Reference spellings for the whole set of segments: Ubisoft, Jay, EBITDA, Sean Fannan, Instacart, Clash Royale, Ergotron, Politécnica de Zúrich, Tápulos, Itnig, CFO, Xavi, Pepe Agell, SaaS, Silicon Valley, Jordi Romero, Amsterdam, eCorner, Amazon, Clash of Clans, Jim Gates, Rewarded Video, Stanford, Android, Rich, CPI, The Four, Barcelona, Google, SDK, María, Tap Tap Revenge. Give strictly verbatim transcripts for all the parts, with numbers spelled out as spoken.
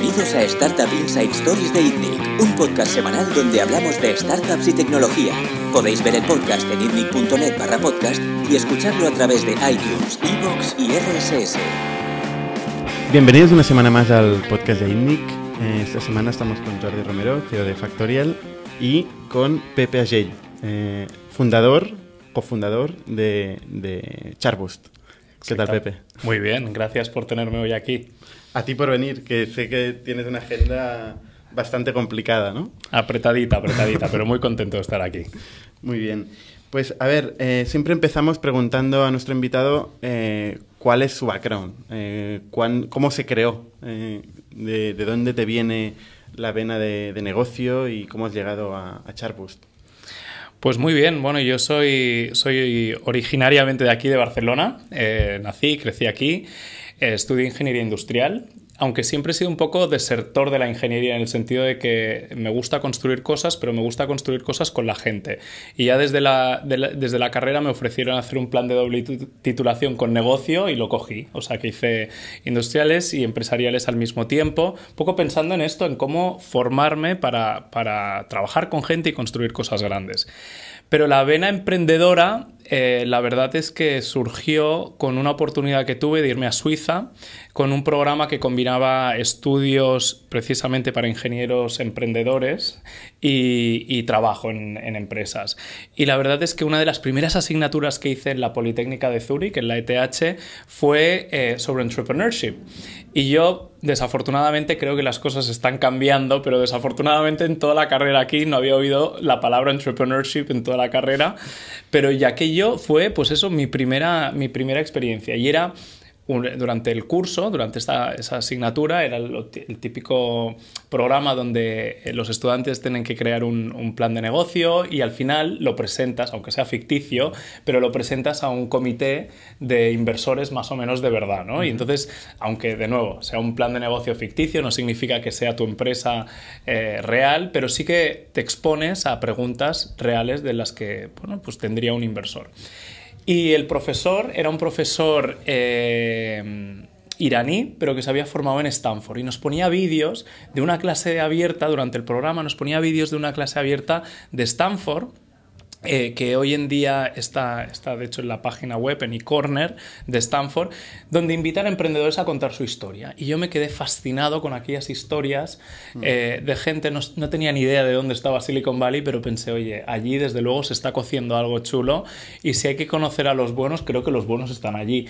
Bienvenidos a Startup Inside Stories de Itnig, un podcast semanal donde hablamos de startups y tecnología. Podéis ver el podcast en itnig.net barra podcast y escucharlo a través de iTunes, Evox y R S S. Bienvenidos una semana más al podcast de Itnig. Esta semana estamos con Jordi Romero, C E O de Factorial, y con Pepe Agell, eh, fundador, cofundador de, de Chartboost. ¿Qué tal, Pepe? Muy bien, gracias por tenerme hoy aquí. A ti por venir, que sé que tienes una agenda bastante complicada, ¿no? Apretadita, apretadita, pero muy contento de estar aquí. Muy bien. Pues, a ver, eh, siempre empezamos preguntando a nuestro invitado eh, cuál es su background, eh, cuán, cómo se creó, eh, de, de dónde te viene la vena de, de negocio y cómo has llegado a, a Chartboost. Pues muy bien, bueno, yo soy, soy originariamente de aquí, de Barcelona, eh, nací, crecí aquí. Estudié ingeniería industrial, aunque siempre he sido un poco desertor de la ingeniería en el sentido de que me gusta construir cosas, pero me gusta construir cosas con la gente. Y ya desde la, de la, desde la carrera me ofrecieron hacer un plan de doble titulación con negocio y lo cogí. O sea que hice industriales y empresariales al mismo tiempo, un poco pensando en esto, en cómo formarme para, para trabajar con gente y construir cosas grandes. Pero la vena emprendedora, eh, la verdad es que surgió con una oportunidad que tuve de irme a Suiza con un programa que combinaba estudios precisamente para ingenieros emprendedores y, y trabajo en, en empresas. Y la verdad es que una de las primeras asignaturas que hice en la Politécnica de Zúrich, en la E T H, fue eh, sobre entrepreneurship. Y yo, desafortunadamente, creo que las cosas están cambiando, pero desafortunadamente en toda la carrera aquí no había oído la palabra entrepreneurship en toda la carrera, pero ya que yo fue, pues eso, mi primera, mi primera experiencia. Y era durante el curso, durante esta, esa asignatura, era el, el típico programa donde los estudiantes tienen que crear un, un plan de negocio y al final lo presentas, aunque sea ficticio, pero lo presentas a un comité de inversores más o menos de verdad, ¿no? Y entonces, aunque de nuevo sea un plan de negocio ficticio, no significa que sea tu empresa eh, real, pero sí que te expones a preguntas reales de las que, bueno, pues tendría un inversor. Y el profesor era un profesor eh, iraní, pero que se había formado en Stanford. Y nos ponía vídeos de una clase abierta, durante el programa nos ponía vídeos de una clase abierta de Stanford, eh, que hoy en día está, está de hecho en la página web, en eCorner de Stanford, donde invitan a emprendedores a contar su historia. Y yo me quedé fascinado con aquellas historias eh, de gente, no, no tenía ni idea de dónde estaba Silicon Valley, pero pensé, oye, allí desde luego se está cociendo algo chulo y si hay que conocer a los buenos, creo que los buenos están allí.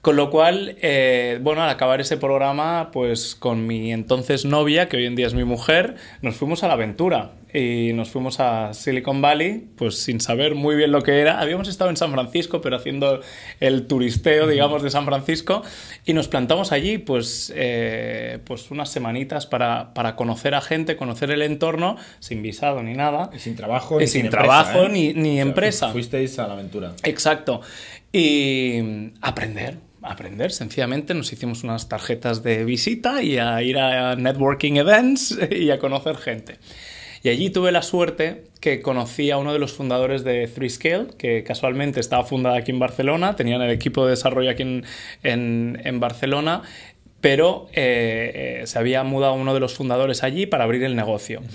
Con lo cual, eh, bueno, al acabar ese programa, pues con mi entonces novia, que hoy en día es mi mujer, nos fuimos a la aventura y nos fuimos a Silicon Valley, pues sin saber muy bien lo que era. Habíamos estado en San Francisco, pero haciendo el turisteo, digamos, de San Francisco, y nos plantamos allí, pues, eh, pues unas semanitas para, para conocer a gente, conocer el entorno, sin visado ni nada. Y sin trabajo, y sin, sin trabajo, empresa, ¿eh? ni, ni o sea, empresa. Fuisteis a la aventura. Exacto. Y aprender. Aprender, sencillamente nos hicimos unas tarjetas de visita y a ir a networking events y a conocer gente. Y allí tuve la suerte que conocí a uno de los fundadores de tres scale, que casualmente estaba fundada aquí en Barcelona, tenían el equipo de desarrollo aquí en, en, en Barcelona, pero eh, eh, se había mudado uno de los fundadores allí para abrir el negocio. Uh-huh.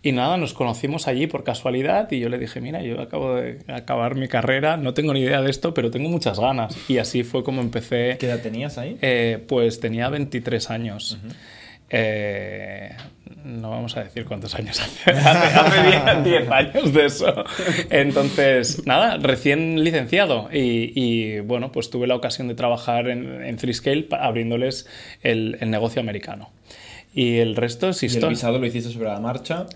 Y nada, nos conocimos allí por casualidad y yo le dije, mira, yo acabo de acabar mi carrera, no tengo ni idea de esto, pero tengo muchas ganas. Y así fue como empecé. ¿Qué edad tenías ahí? Eh, pues tenía veintitrés años. Uh-huh. eh, no vamos a decir cuántos años hace, hace diez años de eso. Entonces, nada, recién licenciado. Y, y bueno, pues tuve la ocasión de trabajar en, en tres scale abriéndoles el, el negocio americano. Y el resto es historia. ¿Y el visado lo hiciste sobre la marcha?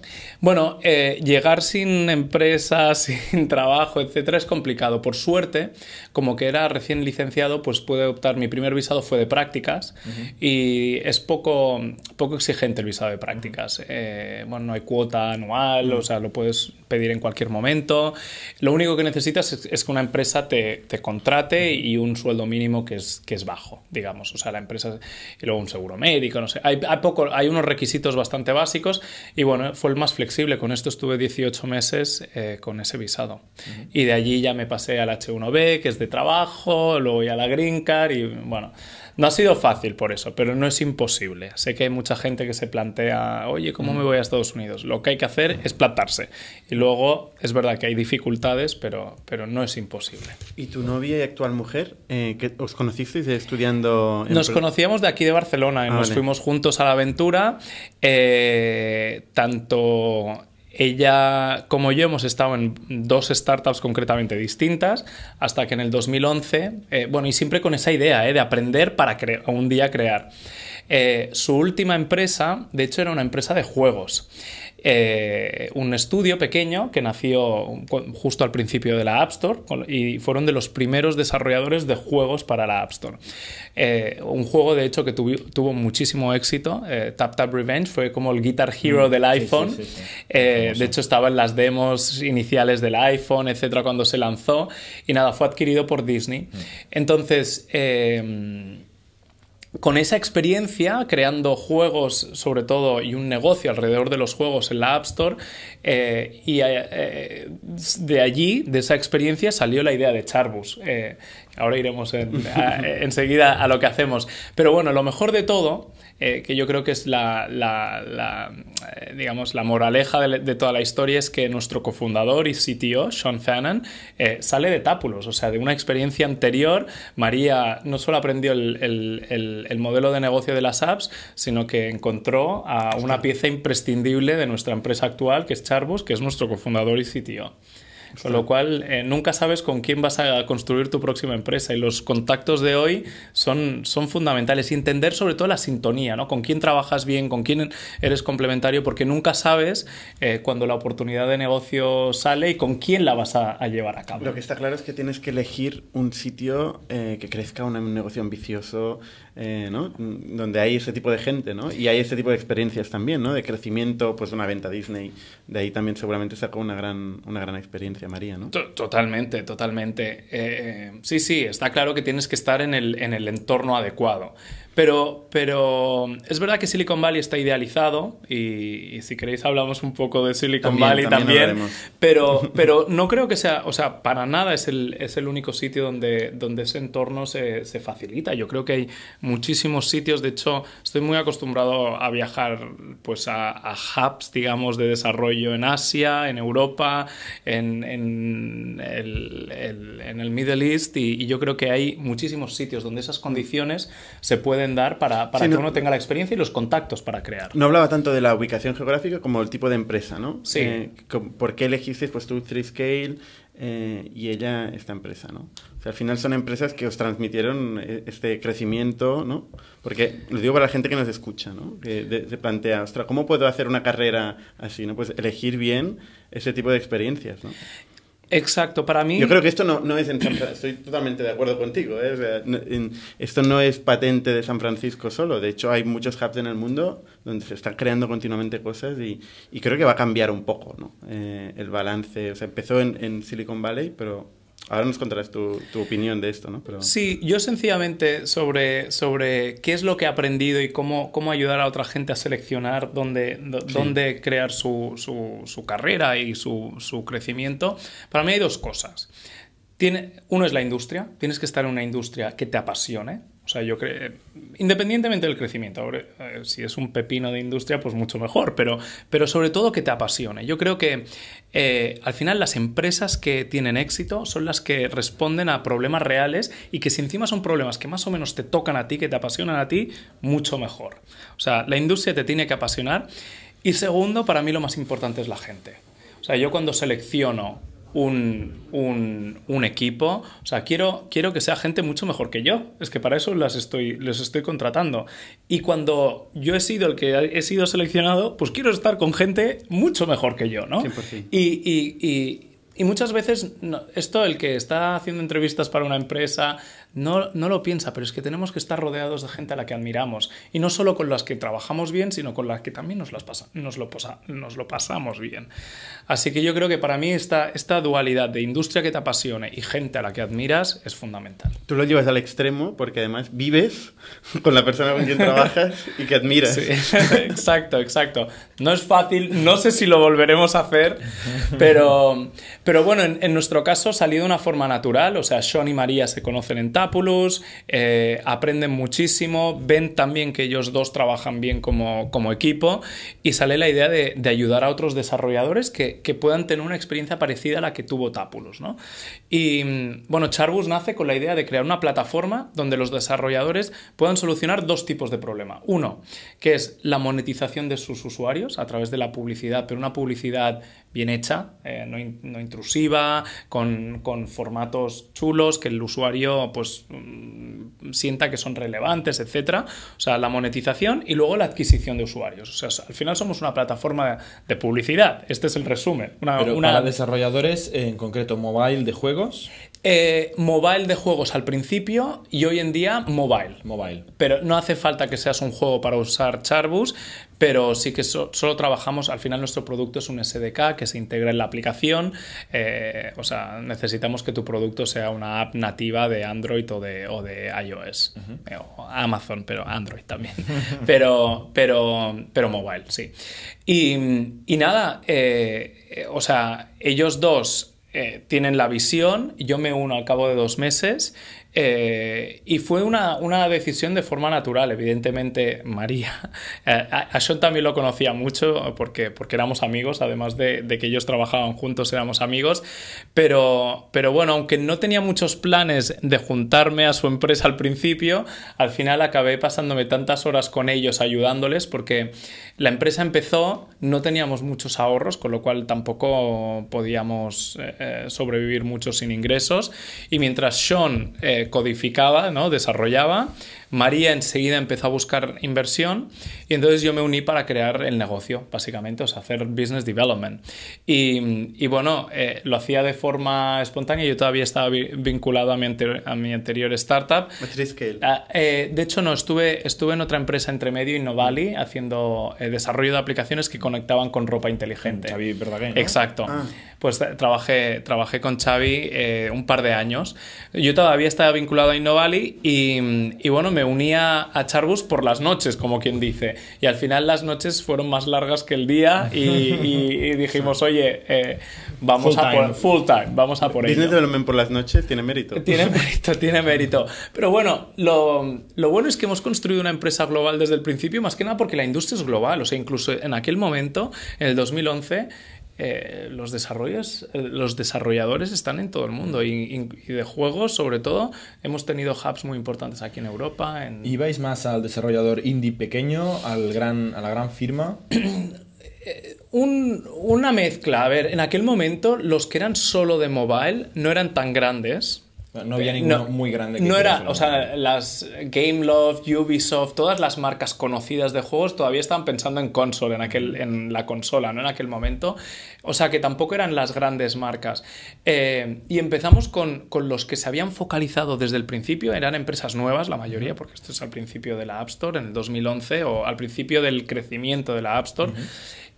Bueno, eh, llegar sin empresa, sin trabajo, etcétera, es complicado. Por suerte, como que era recién licenciado, pues pude optar. Mi primer visado fue de prácticas. Uh-huh. Y es poco, poco exigente el visado de prácticas. Uh-huh. eh, bueno, no hay cuota anual, uh-huh. O sea, lo puedes pedir en cualquier momento. Lo único que necesitas es, es que una empresa te, te contrate y un sueldo mínimo que es, que es bajo, digamos. O sea, la empresa... Y luego un seguro médico, no sé. Hay, hay poco... Hay unos requisitos bastante básicos y bueno, fue el más flexible. Con esto estuve dieciocho meses eh, con ese visado. Uh-huh. Y de allí ya me pasé al hache uno be, que es de trabajo, luego ya a la Green Card y bueno, No ha sido fácil por eso, pero no es imposible. Sé que hay mucha gente que se plantea, oye, ¿cómo me voy a Estados Unidos? Lo que hay que hacer es plantarse. Y luego es verdad que hay dificultades, pero, pero no es imposible. ¿Y tu novia y actual mujer, eh, que os conocisteis estudiando? En... Nos conocíamos de aquí de Barcelona, y ah, nos vale. fuimos juntos a la aventura, eh, tanto... Ella, como yo, hemos estado en dos startups concretamente distintas hasta que en el dos mil once, eh, bueno, y siempre con esa idea eh, de aprender para un día crear. Eh, su última empresa, de hecho, era una empresa de juegos. Eh, un estudio pequeño que nació justo al principio de la App Store y fueron de los primeros desarrolladores de juegos para la App Store. Eh, un juego, de hecho, que tuvi, tuvo muchísimo éxito, eh, Tap Tap Revenge, fue como el Guitar Hero mm, del iPhone. Sí, sí, sí, sí. Eh, de hecho, estaba en las demos iniciales del iPhone, etcétera, cuando se lanzó. Y nada, fue adquirido por Disney. Mm. Entonces... Eh, Con esa experiencia, creando juegos sobre todo y un negocio alrededor de los juegos en la App Store, eh, y eh, de allí, de esa experiencia, salió la idea de Chartboost. Eh, ahora iremos en, a, enseguida a lo que hacemos. Pero bueno, lo mejor de todo, eh, que yo creo que es la, la, la, eh, digamos, la moraleja de, de toda la historia, es que nuestro cofundador y C T O, Sean Fannan, eh, sale de Tápulos, o sea, de una experiencia anterior. María no solo aprendió el... el, el el modelo de negocio de las apps, sino que encontró a una pieza imprescindible de nuestra empresa actual, que es Chartboost, que es nuestro cofundador y C T O. Con lo cual, eh, nunca sabes con quién vas a construir tu próxima empresa, y los contactos de hoy son, son fundamentales. Y entender sobre todo la sintonía, ¿no? Con quién trabajas bien, con quién eres complementario, porque nunca sabes eh, cuando la oportunidad de negocio sale y con quién la vas a, a llevar a cabo. Lo que está claro es que tienes que elegir un sitio eh, que crezca un negocio ambicioso, eh, ¿no? Donde hay ese tipo de gente, ¿no? Y hay ese tipo de experiencias también, ¿no? De crecimiento, pues una venta Disney. De ahí también seguramente sacó una gran, una gran experiencia María, ¿no? Totalmente, totalmente. Eh, sí, sí, está claro que tienes que estar en el, en el entorno adecuado. Pero, pero es verdad que Silicon Valley está idealizado y, y si queréis hablamos un poco de Silicon también, Valley también, también pero, pero no creo que sea, o sea, para nada es el, es el único sitio donde, donde ese entorno se, se facilita. Yo creo que hay muchísimos sitios. De hecho, estoy muy acostumbrado a viajar pues a, a hubs, digamos, de desarrollo en Asia, en Europa, en, en, el, el, en el Middle East, y, y yo creo que hay muchísimos sitios donde esas condiciones se pueden dar para, para sí, que no, uno tenga la experiencia y los contactos para crear. No hablaba tanto de la ubicación geográfica como el tipo de empresa, ¿no? Sí. Eh, ¿Por qué elegisteis pues tú tres scale eh, y ella esta empresa, ¿no? O sea, al final son empresas que os transmitieron este crecimiento, ¿no? Porque lo digo para la gente que nos escucha, ¿no? Que se plantea, ostras, ¿cómo puedo hacer una carrera así, ¿no? Pues elegir bien ese tipo de experiencias, ¿no? Exacto, para mí... Yo creo que esto no, no es en San Francisco, estoy totalmente de acuerdo contigo, ¿eh? O sea, no, en, esto no es patente de San Francisco solo, de hecho hay muchos hubs en el mundo donde se están creando continuamente cosas y, y creo que va a cambiar un poco, ¿no? Eh, el balance, o sea, empezó en, en Silicon Valley, pero... Ahora nos contarás tu, tu opinión de esto, ¿no? Pero... Sí, yo sencillamente sobre, sobre qué es lo que he aprendido y cómo, cómo ayudar a otra gente a seleccionar dónde, sí. dónde crear su, su, su carrera y su, su crecimiento. Para mí hay dos cosas. Tiene, uno es la industria. Tienes que estar en una industria que te apasione. O sea, yo creo, independientemente del crecimiento, ahora, si es un pepino de industria, pues mucho mejor, pero, pero sobre todo que te apasione. Yo creo que eh, al final las empresas que tienen éxito son las que responden a problemas reales y que si encima son problemas que más o menos te tocan a ti, que te apasionan a ti, mucho mejor. O sea, la industria te tiene que apasionar. Y segundo, para mí lo más importante es la gente. O sea, yo cuando selecciono Un, un, un equipo, o sea, quiero, quiero que sea gente mucho mejor que yo, es que para eso las estoy, les estoy contratando, y cuando yo he sido el que he sido seleccionado, pues quiero estar con gente mucho mejor que yo, ¿no? cien por ciento. Y, y, y, y muchas veces no, esto, el que está haciendo entrevistas para una empresa no, no lo piensa, pero es que tenemos que estar rodeados de gente a la que admiramos, y no solo con las que trabajamos bien, sino con las que también nos, las pasa, nos, lo, posa, nos lo pasamos bien. Así que yo creo que para mí esta, esta dualidad de industria que te apasione y gente a la que admiras es fundamental. Tú lo llevas al extremo porque además vives con la persona con quien trabajas y que admiras. Sí, exacto, exacto. No es fácil, no sé si lo volveremos a hacer, pero... Pero bueno, en, en nuestro caso salió de una forma natural, o sea, Sean y María se conocen en Tápulos, eh, aprenden muchísimo, ven también que ellos dos trabajan bien como, como equipo, y sale la idea de, de ayudar a otros desarrolladores que, que puedan tener una experiencia parecida a la que tuvo Tápulos, ¿no? Y bueno, Chartboost nace con la idea de crear una plataforma donde los desarrolladores puedan solucionar dos tipos de problema. Uno, que es la monetización de sus usuarios a través de la publicidad, pero una publicidad bien hecha, eh, no, in, no intrusiva, con, con formatos chulos, que el usuario pues sienta que son relevantes, etcétera. O sea, la monetización y luego la adquisición de usuarios. O sea, al final somos una plataforma de publicidad. Este es el resumen. Una, Pero una... para desarrolladores, en concreto, mobile de juegos... Eh, mobile de juegos al principio y hoy en día mobile. Mobile. Pero no hace falta que seas un juego para usar Chartboost, pero sí que so, solo trabajamos, al final nuestro producto es un S D K que se integra en la aplicación, eh, o sea, necesitamos que tu producto sea una app nativa de Android o de, o de iOS, uh-huh. o Amazon, pero Android también, pero, pero, pero mobile, sí. Y, y nada, eh, eh, o sea, ellos dos... Eh, tienen la visión, yo me uno al cabo de dos meses eh, y fue una, una decisión de forma natural. Evidentemente María, eh, a Sean también lo conocía mucho porque, porque éramos amigos, además de, de que ellos trabajaban juntos éramos amigos, pero, pero bueno, aunque no tenía muchos planes de juntarme a su empresa al principio, al final acabé pasándome tantas horas con ellos ayudándoles porque la empresa empezó, no teníamos muchos ahorros, con lo cual tampoco podíamos... Eh, sobrevivir mucho sin ingresos, y mientras Sean eh, codificaba, ¿no? desarrollaba, María enseguida empezó a buscar inversión y entonces yo me uní para crear el negocio, básicamente, o sea, hacer business development. Y, y bueno, eh, lo hacía de forma espontánea, yo todavía estaba vi vinculado a mi, a mi anterior startup. tres scale. Ah, eh, de hecho, no, estuve, estuve en otra empresa entre medio, Innovali, haciendo eh, desarrollo de aplicaciones que conectaban con ropa inteligente. Xavi, ¿verdad que no? Exacto. Ah. Pues trabajé trabajé con Xavi eh, un par de años. Yo todavía estaba vinculado a Innovali y, y bueno, me unía a Chartboost por las noches, como quien dice. Y al final las noches fueron más largas que el día y, y, y dijimos, oye, eh, vamos full a time. por full time, vamos a por ello. Business Development por las noches tiene mérito. Tiene mérito, tiene mérito. Pero bueno, lo, lo bueno es que hemos construido una empresa global desde el principio, más que nada porque la industria es global. O sea, incluso en aquel momento, en el dos mil once... Eh, los, desarrollos, eh, los desarrolladores están en todo el mundo y, y, y de juegos, sobre todo, hemos tenido hubs muy importantes aquí en Europa. En... ¿Y vais más al desarrollador indie pequeño, al gran, a la gran firma? Un, una mezcla. A ver, en aquel momento los que eran solo de mobile no eran tan grandes. No había ninguno no, muy grande. Que no era, o sea, las Gameloft, Ubisoft, todas las marcas conocidas de juegos todavía estaban pensando en console, en, aquel, en la consola, ¿no? En aquel momento. O sea, que tampoco eran las grandes marcas. Eh, y empezamos con, con los que se habían focalizado desde el principio, eran empresas nuevas, la mayoría, porque esto es al principio de la App Store, en el dos mil once, o al principio del crecimiento de la App Store. Uh-huh.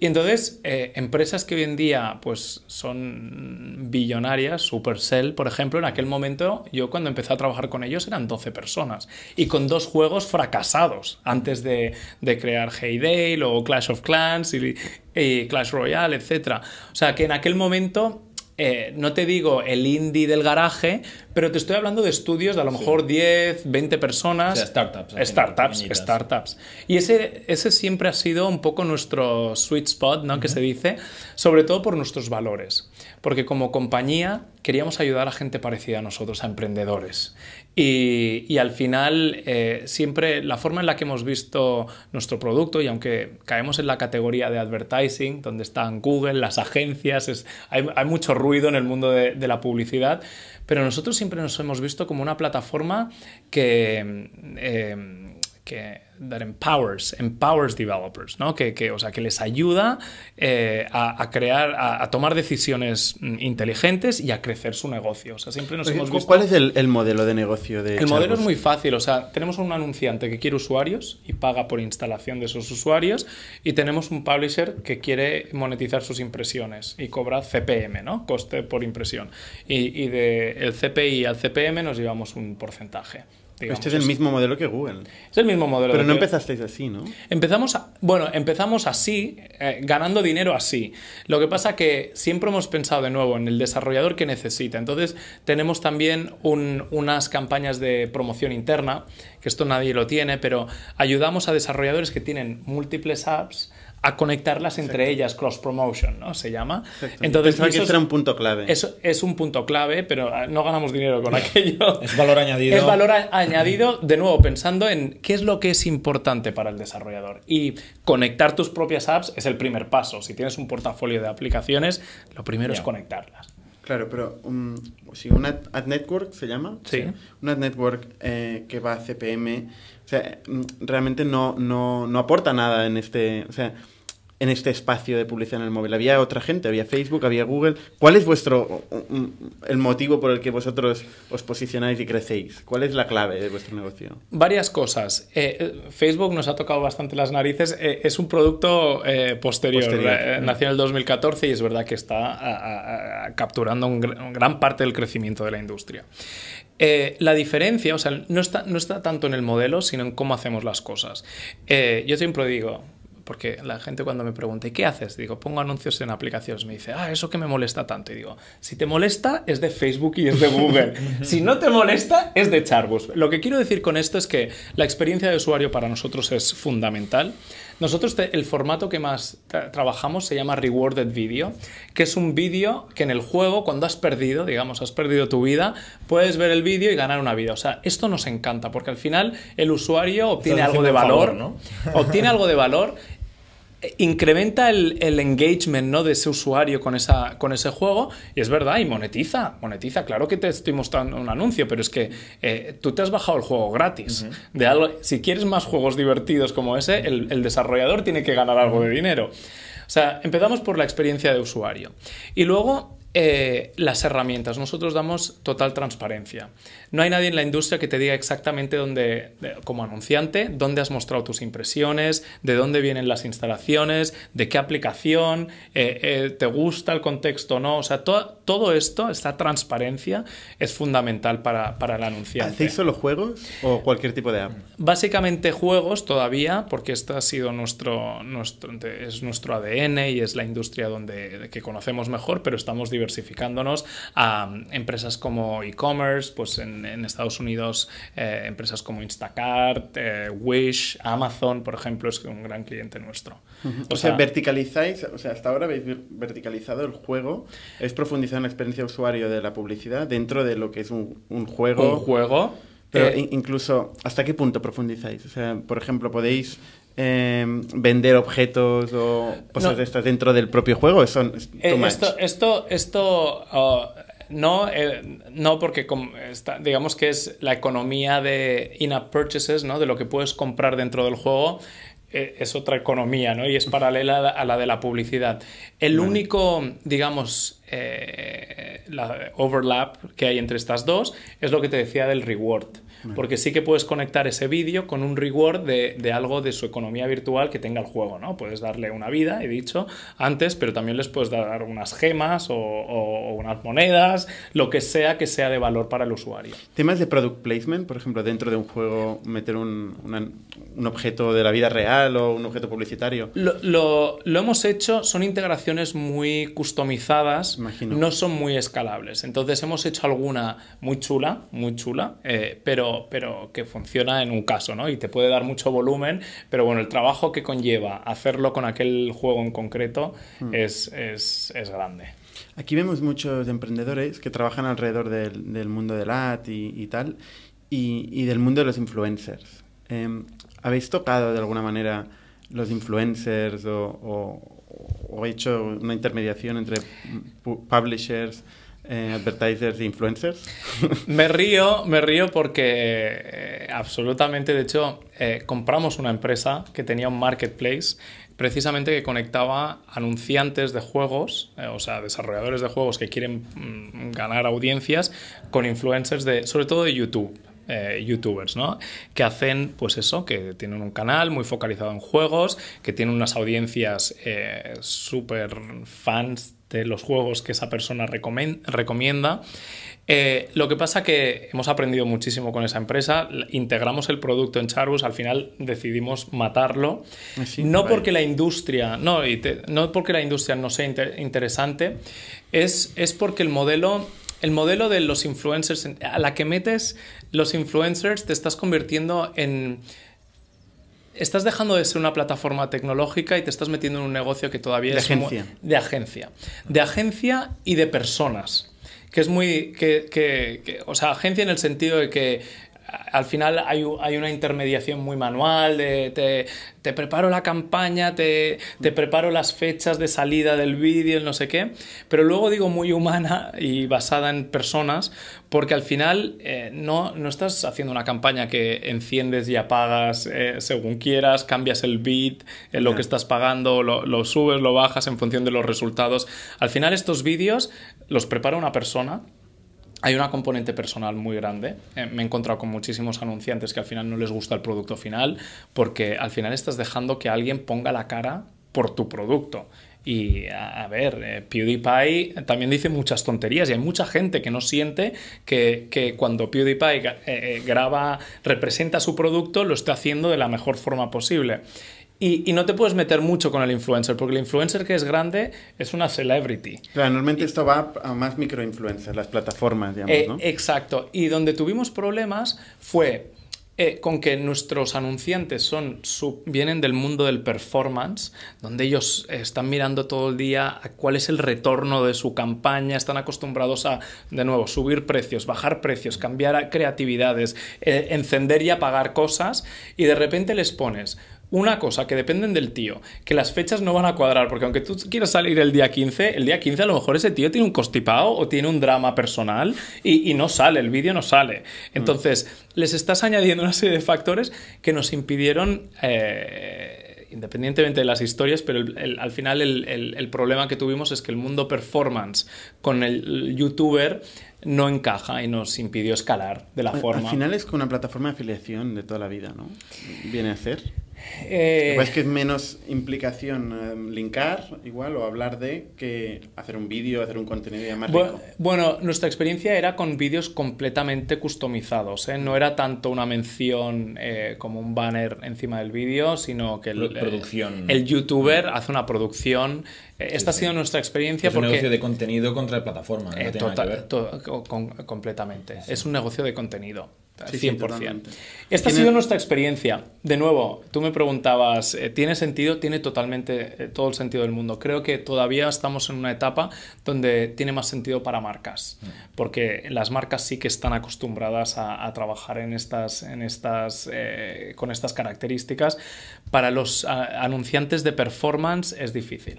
Y entonces, eh, empresas que hoy en día pues, son billonarias, Supercell, por ejemplo, en aquel momento, yo cuando empecé a trabajar con ellos eran doce personas y con dos juegos fracasados antes de, de crear Heyday o Clash of Clans y, y Clash Royale, etcétera. O sea, que en aquel momento... Eh, no te digo el indie del garaje, pero te estoy hablando de estudios de a lo mejor sí. diez, veinte personas. O sea, startups. Startups, pequeñitas. startups. Y ese, ese siempre ha sido un poco nuestro sweet spot, ¿no? Uh-huh. Que se dice, sobre todo por nuestros valores. Porque como compañía queríamos ayudar a gente parecida a nosotros, a emprendedores. Y, y al final, eh, siempre la forma en la que hemos visto nuestro producto, y aunque caemos en la categoría de advertising, donde están Google, las agencias, es, hay, hay mucho ruido en el mundo de, de la publicidad, pero nosotros siempre nos hemos visto como una plataforma que... Eh, que that empowers, empowers developers, ¿no? Que, que, o sea, que les ayuda eh, a, a crear, a, a tomar decisiones inteligentes y a crecer su negocio. O sea, siempre nos hemos visto... ¿Cuál es el, el modelo de negocio de Chartboost? El modelo es muy fácil. O sea, tenemos un anunciante que quiere usuarios y paga por instalación de esos usuarios, y tenemos un publisher que quiere monetizar sus impresiones y cobra C P M, ¿no? Coste por impresión. Y, y del C P I al C P M nos llevamos un porcentaje. Digamos. Este es el mismo modelo que Google. Es el mismo modelo. Pero no empezasteis así, ¿no? Empezamos, a, bueno, empezamos así, eh, ganando dinero así. Lo que pasa que siempre hemos pensado de nuevo en el desarrollador que necesita. Entonces tenemos también un, unas campañas de promoción interna, que esto nadie lo tiene, pero ayudamos a desarrolladores que tienen múltiples apps a conectarlas entre Exacto. ellas, cross-promotion, ¿no? Se llama. Exacto. Entonces, pensaba que eso era un punto clave. Eso es un punto clave, pero no ganamos dinero con aquello. Es valor añadido. Es valor añadido, de nuevo, pensando en qué es lo que es importante para el desarrollador. Y conectar tus propias apps es el primer paso. Si tienes un portafolio de aplicaciones, lo primero yeah. es conectarlas. Claro, pero um, si un ad, ad network se llama, sí. ¿sí? un ad network eh, que va a C P M, o sea, realmente no, no, no aporta nada en este... O sea, en este espacio de publicidad en el móvil. Había otra gente, había Facebook, había Google. ¿Cuál es vuestro el motivo por el que vosotros os posicionáis y crecéis? ¿Cuál es la clave de vuestro negocio? Varias cosas. Eh, Facebook nos ha tocado bastante las narices. Eh, es un producto eh, posterior. posterior eh, ¿no? Nació en el dos mil catorce y es verdad que está a, a, a capturando un, un gran parte del crecimiento de la industria. Eh, la diferencia, o sea, no está, no está tanto en el modelo, sino en cómo hacemos las cosas. Eh, yo siempre digo... Porque la gente cuando me pregunta, ¿y qué haces? Digo, pongo anuncios en aplicaciones. Me dice, ah, eso que me molesta tanto. Y digo, si te molesta, es de Facebook y es de Google. Si no te molesta, es de Chartboost. Lo que quiero decir con esto es que la experiencia de usuario para nosotros es fundamental. Nosotros te, el formato que más tra trabajamos se llama Rewarded Video, que es un vídeo que en el juego, cuando has perdido, digamos, has perdido tu vida, puedes ver el vídeo y ganar una vida. O sea, esto nos encanta porque al final el usuario obtiene algo de valor, favor, ¿no? Obtiene algo de valor, incrementa el, el engagement, ¿no?, de ese usuario con, esa, con ese juego, y es verdad, y monetiza, monetiza. Claro que te estoy mostrando un anuncio, pero es que eh, tú te has bajado el juego gratis. Uh-huh. De algo, si quieres más juegos divertidos como ese, el, el desarrollador tiene que ganar algo de dinero. O sea, empezamos por la experiencia de usuario. Y luego... Eh, las herramientas. Nosotros damos total transparencia. No hay nadie en la industria que te diga exactamente dónde, como anunciante, dónde has mostrado tus impresiones, de dónde vienen las instalaciones, de qué aplicación, eh, eh, te gusta el contexto o no. O sea, to todo esto, esta transparencia es fundamental para, para el anunciante. ¿Hacéis solo juegos o cualquier tipo de app? Básicamente juegos todavía, porque esto ha sido nuestro, nuestro, es nuestro A D N y es la industria donde, que conocemos mejor, pero estamos diversificando diversificándonos a empresas como e-commerce, pues en, en Estados Unidos eh, empresas como Instacart, eh, Wish, Amazon, por ejemplo, es un gran cliente nuestro. Uh-huh. O, o sea, sea, verticalizáis, o sea, hasta ahora habéis verticalizado el juego, es profundizar en la experiencia de usuario de la publicidad dentro de lo que es un, un juego. Un juego. Pero eh, incluso, ¿hasta qué punto profundizáis? O sea, por ejemplo, podéis... Eh, vender objetos o cosas no, de estas dentro del propio juego. Eso, eh, esto, esto, esto oh, no, eh, no, porque está, digamos que es la economía de in-app purchases, ¿no? De lo que puedes comprar dentro del juego. Es otra economía, ¿no? Y es paralela a la de la publicidad. El vale. único, digamos, eh, la overlap que hay entre estas dos es lo que te decía del reward. Vale. Porque sí que puedes conectar ese vídeo con un reward de, de algo de su economía virtual que tenga el juego, ¿no? Puedes darle una vida, he dicho antes, pero también les puedes dar unas gemas o, o, o unas monedas, lo que sea que sea de valor para el usuario. Temas de product placement, por ejemplo, dentro de un juego, meter un, una, un objeto de la vida real o un objeto publicitario. Lo, lo, lo hemos hecho, son integraciones muy customizadas, Imagino. no son muy escalables. Entonces hemos hecho alguna muy chula, muy chula, eh, pero, pero que funciona en un caso, ¿no? Y te puede dar mucho volumen, pero bueno, el trabajo que conlleva hacerlo con aquel juego en concreto mm. es, es, es grande. Aquí vemos muchos emprendedores que trabajan alrededor del, del mundo del ad y, y tal, y, y del mundo de los influencers. Eh, ¿Habéis tocado de alguna manera los influencers o, o, o hecho una intermediación entre publishers, eh, advertisers e influencers? Me río, me río porque eh, absolutamente, de hecho, eh, compramos una empresa que tenía un marketplace precisamente que conectaba anunciantes de juegos, eh, o sea, desarrolladores de juegos que quieren mm, ganar audiencias con influencers, de, sobre todo de YouTube. Eh, youtubers, ¿no? Que hacen, pues eso, que tienen un canal muy focalizado en juegos, que tienen unas audiencias eh, súper fans de los juegos que esa persona recomienda. Eh, lo que pasa que hemos aprendido muchísimo con esa empresa, integramos el producto en Chartboost, al final decidimos matarlo, sí, no, vale. porque la industria, no, y te, no porque la industria no sea inter, interesante, es, es porque el modelo... El modelo de los influencers, a la que metes los influencers, te estás convirtiendo en... Estás dejando de ser una plataforma tecnológica y te estás metiendo en un negocio que todavía de es... Agencia. Como, de agencia. De agencia y de personas. Que es muy... Que, que, que, o sea, agencia en el sentido de que al final hay, hay una intermediación muy manual de... Te, te preparo la campaña, te, te preparo las fechas de salida del vídeo, el no sé qué, pero luego digo muy humana y basada en personas, porque al final eh, no, no estás haciendo una campaña que enciendes y apagas eh, según quieras, cambias el beat, eh, lo que estás pagando, lo, lo subes, lo bajas en función de los resultados. Al final estos vídeos los prepara una persona. Hay una componente personal muy grande. Eh, me he encontrado con muchísimos anunciantes que al final no les gusta el producto final porque al final estás dejando que alguien ponga la cara por tu producto. Y a, a ver, eh, PewDiePie también dice muchas tonterías y hay mucha gente que no siente que, que cuando PewDiePie eh, eh, graba, representa su producto, lo está haciendo de la mejor forma posible. Y, y no te puedes meter mucho con el influencer, porque el influencer que es grande es una celebrity. Claro, normalmente y, esto va a más microinfluencers, las plataformas, digamos, eh, ¿no? Exacto. Y donde tuvimos problemas fue eh, con que nuestros anunciantes son sub, vienen del mundo del performance, donde ellos están mirando todo el día a cuál es el retorno de su campaña, están acostumbrados a, de nuevo, subir precios, bajar precios, cambiar creatividades, eh, encender y apagar cosas, y de repente les pones... Una cosa, que dependen del tío, que las fechas no van a cuadrar, porque aunque tú quieras salir el día quince, el día quince a lo mejor ese tío tiene un constipado o tiene un drama personal y, y no sale, el vídeo no sale. Entonces, mm. les estás añadiendo una serie de factores que nos impidieron, eh, independientemente de las historias, pero el, el, al final el, el, el problema que tuvimos es que el mundo performance con el youtuber no encaja y nos impidió escalar de la bueno, forma. Al final es que una plataforma de afiliación de toda la vida, ¿no? Viene a ser... Eh... Es que es menos implicación eh, linkar igual o hablar de que hacer un vídeo, hacer un contenido ya más bueno, rico. Bueno, nuestra experiencia era con vídeos completamente customizados, ¿eh? No era tanto una mención eh, como un banner encima del vídeo, sino que el, producción. el, el youtuber hace una producción. Esta sí, ha sido sí. nuestra experiencia. Es porque... un negocio de contenido contra la plataforma. No eh, total, to con completamente. Sí. Es un negocio de contenido. Sí, cien por ciento. Sí, Esta ¿Tiene... ha sido nuestra experiencia. De nuevo, tú me preguntabas, ¿tiene sentido? Tiene totalmente eh, todo el sentido del mundo. Creo que todavía estamos en una etapa donde tiene más sentido para marcas, porque las marcas sí que están acostumbradas a, a trabajar en estas, en estas, eh, con estas características. Para los a, anunciantes de performance es difícil.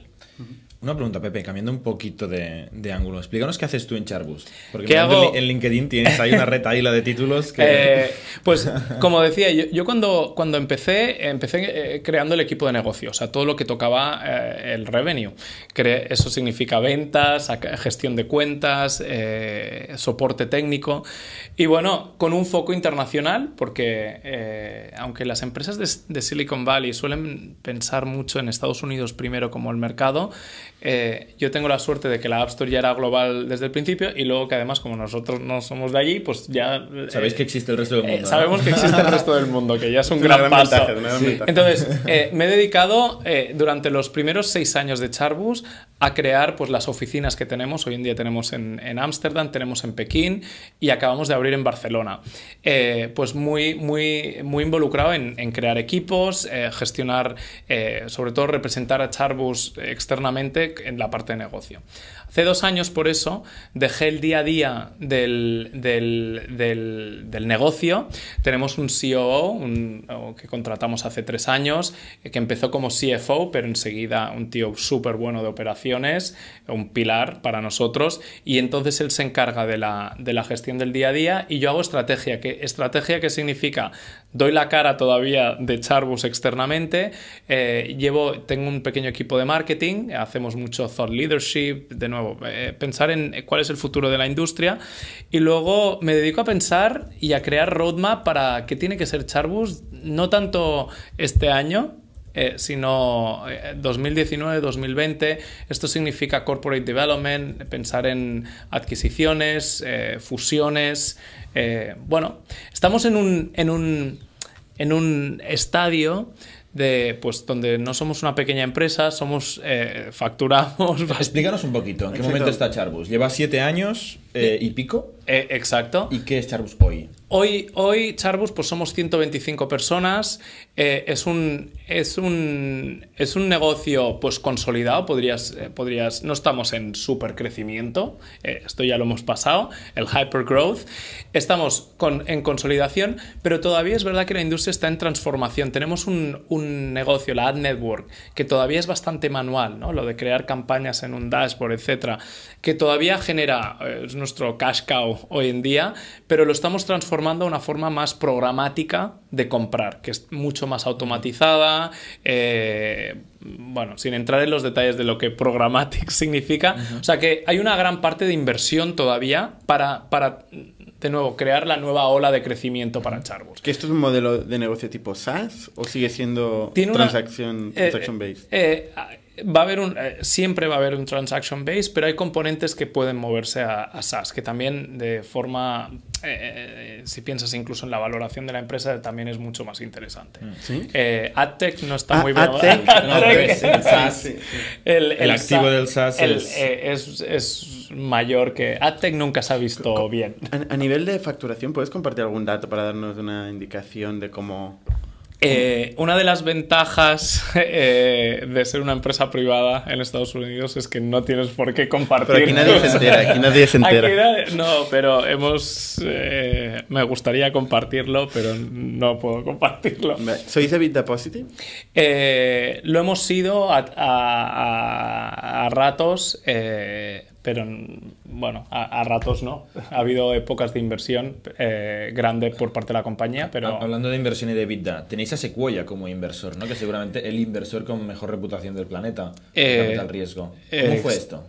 Una pregunta, Pepe, cambiando un poquito de, de ángulo. Explícanos qué haces tú en Chartboost. Porque en LinkedIn tienes ahí una retaíla de títulos que... Eh, pues, como decía, yo, yo cuando, cuando empecé, empecé eh, creando el equipo de negocio. O sea, todo lo que tocaba eh, el revenue. Cre- eso significa ventas, gestión de cuentas, eh, soporte técnico. Y bueno, con un foco internacional, porque eh, aunque las empresas de, de Silicon Valley suelen pensar mucho en Estados Unidos primero como el mercado... Eh, yo tengo la suerte de que la App Store ya era global desde el principio y luego que además como nosotros no somos de allí, pues ya... Sabéis eh, que existe el resto del mundo. Eh, ¿no? Sabemos que existe el resto del mundo, que ya es un gran, gran paso. Ventaja, sí. Entonces, eh, me he dedicado eh, durante los primeros seis años de Chartboost a crear pues, las oficinas que tenemos. Hoy en día tenemos en Ámsterdam, tenemos en Pekín y acabamos de abrir en Barcelona. Eh, pues muy, muy, muy involucrado en, en crear equipos, eh, gestionar, eh, sobre todo representar a Chartboost externamente en la parte de negocio. Hace dos años, por eso, dejé el día a día del, del, del, del negocio. Tenemos un C O O un, que contratamos hace tres años, que empezó como C F O, pero enseguida un tío súper bueno de operaciones, un pilar para nosotros, y entonces él se encarga de la, de la gestión del día a día y yo hago estrategia. ¿Qué estrategia que significa? Doy la cara todavía de Chartboost externamente, eh, llevo, tengo un pequeño equipo de marketing, hacemos mucho thought leadership, de nuevo, eh, pensar en cuál es el futuro de la industria y luego me dedico a pensar y a crear roadmap para qué tiene que ser Chartboost, no tanto este año, eh, sino eh, dos mil diecinueve a dos mil veinte. Esto significa corporate development, pensar en adquisiciones, eh, fusiones. Eh, bueno, estamos en un, en un, en un estadio de, pues, donde no somos una pequeña empresa, somos eh, facturamos. Explícanos un poquito, ¿en qué exacto. momento está Chartboost? Lleva siete años eh, y pico. Eh, exacto. ¿Y qué es Chartboost hoy? Hoy, hoy Chartboost, pues somos ciento veinticinco personas. Eh, es un es un es un negocio pues consolidado. Podrías eh, podrías. No estamos en super crecimiento. Eh, esto ya lo hemos pasado. El hypergrowth. Estamos con, en consolidación, pero todavía es verdad que la industria está en transformación. Tenemos un, un negocio, la ad network, que todavía es bastante manual, ¿no? Lo de crear campañas en un dashboard, etcétera, que todavía genera eh, es nuestro cash cow hoy en día, pero lo estamos transformando formando una forma más programática de comprar, que es mucho más automatizada, eh, bueno, sin entrar en los detalles de lo que programmatic significa. Uh-huh. O sea que hay una gran parte de inversión todavía para, para de nuevo, crear la nueva ola de crecimiento para Chartboost. ¿Que esto es un modelo de negocio tipo SaaS o sigue siendo transaction, eh, transaction based? Eh, eh, Va a haber un, eh, siempre va a haber un transaction base, pero hay componentes que pueden moverse a, a SaaS, que también de forma, eh, eh, si piensas incluso en la valoración de la empresa, también es mucho más interesante. ¿Sí? Eh, AdTech no está ah, muy bueno. AdTech, no, es el SaaS. Sí, sí, sí. El, el, el activo SaaS, del SaaS el, es... Eh, es, es mayor que... AdTech nunca se ha visto Co bien. A, a nivel de facturación, ¿puedes compartir algún dato para darnos una indicación de cómo...? Eh, una de las ventajas eh, de ser una empresa privada en Estados Unidos es que no tienes por qué compartir. Pero aquí nadie se entera, aquí nadie se entera. Aquí nadie, no, pero hemos... Eh, me gustaría compartirlo, pero no puedo compartirlo. ¿Sois EBITDA positive? Eh, lo hemos sido a, a, a, a ratos, eh, pero bueno, a, a ratos no. Ha habido épocas de inversión eh, grande por parte de la compañía, pero... Hablando de inversión y de EBITDA, tenéis a Sequoia como inversor, ¿no? Que seguramente el inversor con mejor reputación del planeta, eh, capital riesgo. ¿Cómo eh, fue esto?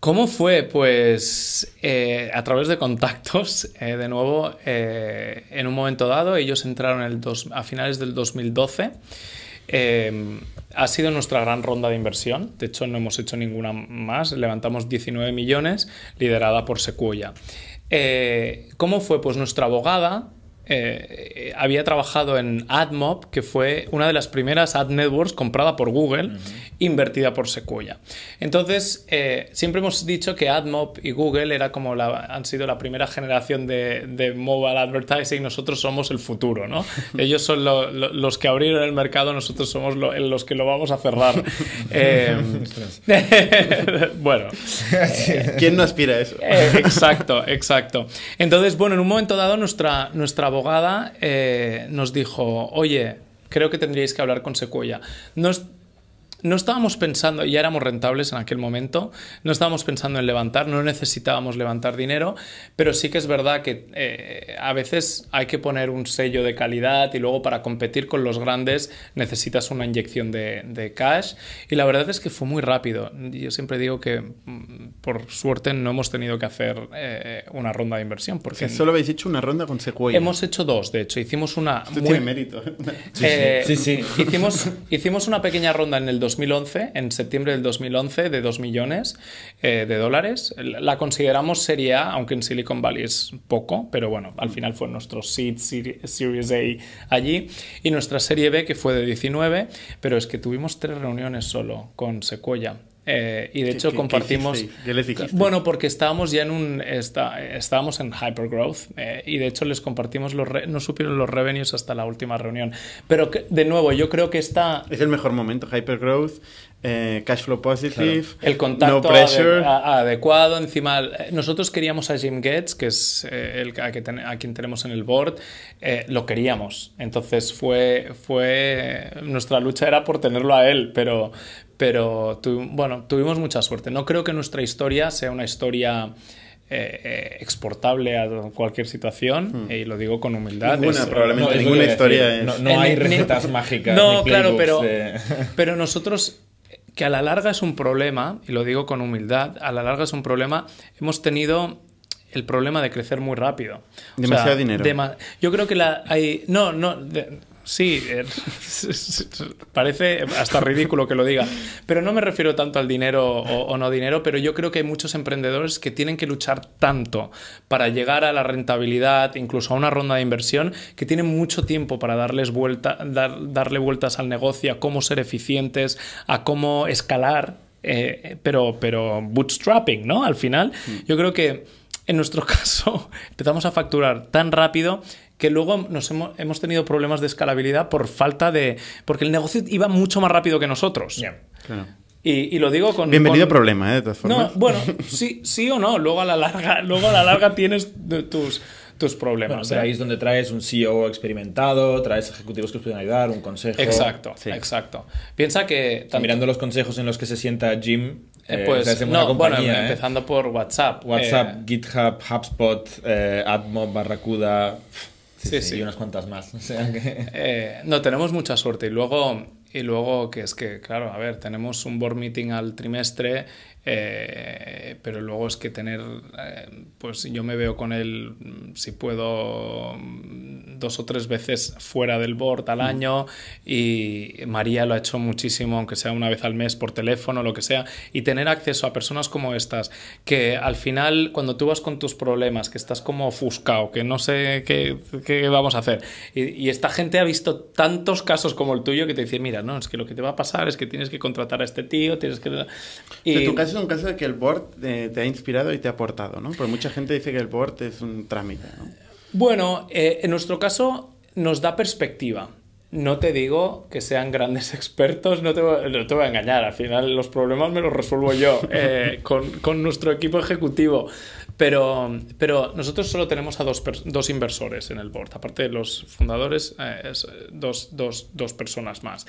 ¿Cómo fue? Pues eh, a través de contactos, eh, de nuevo, eh, en un momento dado, ellos entraron el dos, a finales del dos mil doce. Eh, ha sido nuestra gran ronda de inversión, de hecho no hemos hecho ninguna más, levantamos diecinueve millones, liderada por Sequoia. Eh, ¿Cómo fue? Pues nuestra abogada eh, había trabajado en AdMob, que fue una de las primeras ad networks comprada por Google, uh-huh. invertida por Sequoia. Entonces, eh, siempre hemos dicho que AdMob y Google era como la, han sido la primera generación de, de mobile advertising, nosotros somos el futuro, ¿no? Ellos son lo, lo, los que abrieron el mercado, nosotros somos lo, los que lo vamos a cerrar. Eh, bueno. Eh, ¿Quién no aspira a eso? Eh, exacto, exacto. Entonces, bueno, en un momento dado nuestra, nuestra abogada eh, nos dijo, oye, creo que tendríais que hablar con Sequoia. Nos, No estábamos pensando, ya éramos rentables en aquel momento, no estábamos pensando en levantar, no necesitábamos levantar dinero, pero sí que es verdad que eh, a veces hay que poner un sello de calidad y luego para competir con los grandes necesitas una inyección de, de cash, y la verdad es que fue muy rápido. Yo siempre digo que por suerte no hemos tenido que hacer eh, una ronda de inversión. Porque solo habéis hecho una ronda con Sequoia. Hemos hecho dos, de hecho. Hicimos una... Esto muy... tiene mérito. Eh, sí, sí. sí, sí. Hicimos, hicimos una pequeña ronda en el dos mil once, en septiembre del dos mil once, de dos millones eh, de dólares. La consideramos serie A, aunque en Silicon Valley es poco, pero bueno, al final fue nuestro seed series A allí, y nuestra serie B, que fue de diecinueve, pero es que tuvimos tres reuniones solo con Sequoia. Eh, y de hecho ¿Qué, compartimos qué, qué les dijiste? Bueno, porque estábamos ya en un está, estábamos en hypergrowth eh, y de hecho les compartimos los re, no supieron los revenues hasta la última reunión, pero que, de nuevo yo creo que está es el mejor momento, hypergrowth, eh, cash flow positive, claro. El contacto no pressure. Ade, a, adecuado, encima nosotros queríamos a Jim Gates, que es eh, el a, que ten, a quien tenemos en el board, eh, lo queríamos, entonces fue fue nuestra lucha era por tenerlo a él, pero Pero tu, bueno, tuvimos mucha suerte. No creo que nuestra historia sea una historia eh, exportable a cualquier situación, mm. y lo digo con humildad. Ninguna, es, probablemente, no, ninguna es, historia. Es. No, no hay recetas mágicas. No, ni claro, pero, de... pero nosotros, que a la larga es un problema, y lo digo con humildad, a la larga es un problema, hemos tenido... el problema de crecer muy rápido. Demasiado o sea, dinero. Dema yo creo que la hay... No, no... De, Sí, parece hasta ridículo que lo diga, pero no me refiero tanto al dinero o, o no dinero, pero yo creo que hay muchos emprendedores que tienen que luchar tanto para llegar a la rentabilidad, incluso a una ronda de inversión, que tienen mucho tiempo para darles vuelta, dar, darle vueltas al negocio, a cómo ser eficientes, a cómo escalar, eh, pero, pero bootstrapping, ¿no? Al final, yo creo que en nuestro caso empezamos a facturar tan rápido que luego nos hemos, hemos tenido problemas de escalabilidad por falta de... porque el negocio iba mucho más rápido que nosotros. Yeah, claro. Y, y lo digo con... Bienvenido con... problema, ¿eh? De todas formas. No, bueno, sí, sí o no. Luego a la larga, luego a la larga tienes tus, tus problemas. Bueno, pero ¿eh? Ahí es donde traes un C E O experimentado, traes ejecutivos que os pueden ayudar, un consejo. Exacto, sí. Exacto. Piensa que... Tanto... Mirando los consejos en los que se sienta Jim... Eh, pues, eh, no, compañía, bueno, eh. empezando por WhatsApp. WhatsApp, eh... GitHub, HubSpot, eh, AdMob, Barracuda... Sí, sí, sí, y unas cuantas más. O sea que... eh, no, tenemos mucha suerte. Y luego, y luego que es que, claro, a ver, tenemos un board meeting al trimestre, eh, pero luego es que tener, eh, pues yo me veo con él, si puedo, dos o tres veces fuera del board al año, y María lo ha hecho muchísimo, aunque sea una vez al mes, por teléfono, lo que sea, y tener acceso a personas como estas, que al final, cuando tú vas con tus problemas, que estás como ofuscado, que no sé qué, qué vamos a hacer, y, y esta gente ha visto tantos casos como el tuyo que te dice, mira, no, es que lo que te va a pasar es que tienes que contratar a este tío, tienes que... Y... O sea, tu caso es un caso de que el board te, te ha inspirado y te ha aportado, ¿no? Porque mucha gente dice que el board es un trámite, ¿no? Bueno, eh, en nuestro caso nos da perspectiva. No te digo que sean grandes expertos, no te, no te voy a engañar. Al final los problemas me los resuelvo yo eh, con, con nuestro equipo ejecutivo. Pero, pero nosotros solo tenemos a dos, dos inversores en el board. Aparte de los fundadores, eh, es dos, dos, dos personas más.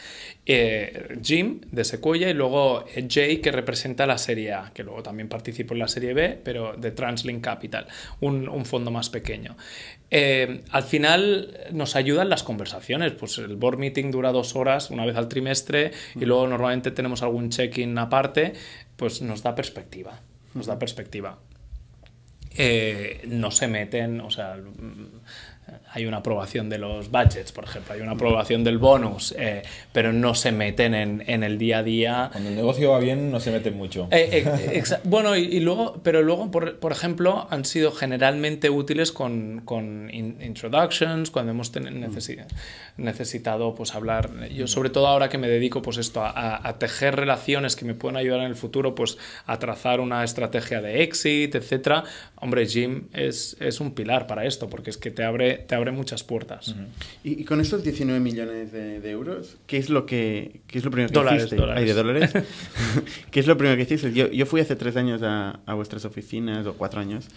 Eh, Jim, de Sequoia, y luego Jay, que representa la Serie A, que luego también participó en la Serie B, pero de TransLink Capital, un, un fondo más pequeño. Eh, al final nos ayudan las conversaciones, pues el board meeting dura dos horas una vez al trimestre y luego normalmente tenemos algún check-in aparte, pues nos da perspectiva, nos da perspectiva. Eh, no se meten, o sea, hay una aprobación de los budgets, por ejemplo, hay una aprobación del bonus, eh, pero no se meten en, en el día a día. Cuando el negocio va bien no se meten mucho. Eh, eh, bueno, y, y luego, pero luego, por, por ejemplo, han sido generalmente útiles con, con in introductions, cuando hemos necesi necesitado pues, hablar. Yo sobre todo ahora que me dedico pues, esto, a, a, a tejer relaciones que me pueden ayudar en el futuro, pues a trazar una estrategia de exit, etcétera. Hombre, Jim es, es un pilar para esto, porque es que te abre te abre muchas puertas. Uh-huh. y, y con estos diecinueve millones de, de euros, ¿qué es lo que qué es lo primero que dólares, hiciste? Dólares. ¿Hay de dólares? ¿Qué es lo primero que hiciste? Yo, yo fui hace tres años a, a vuestras oficinas, o cuatro años,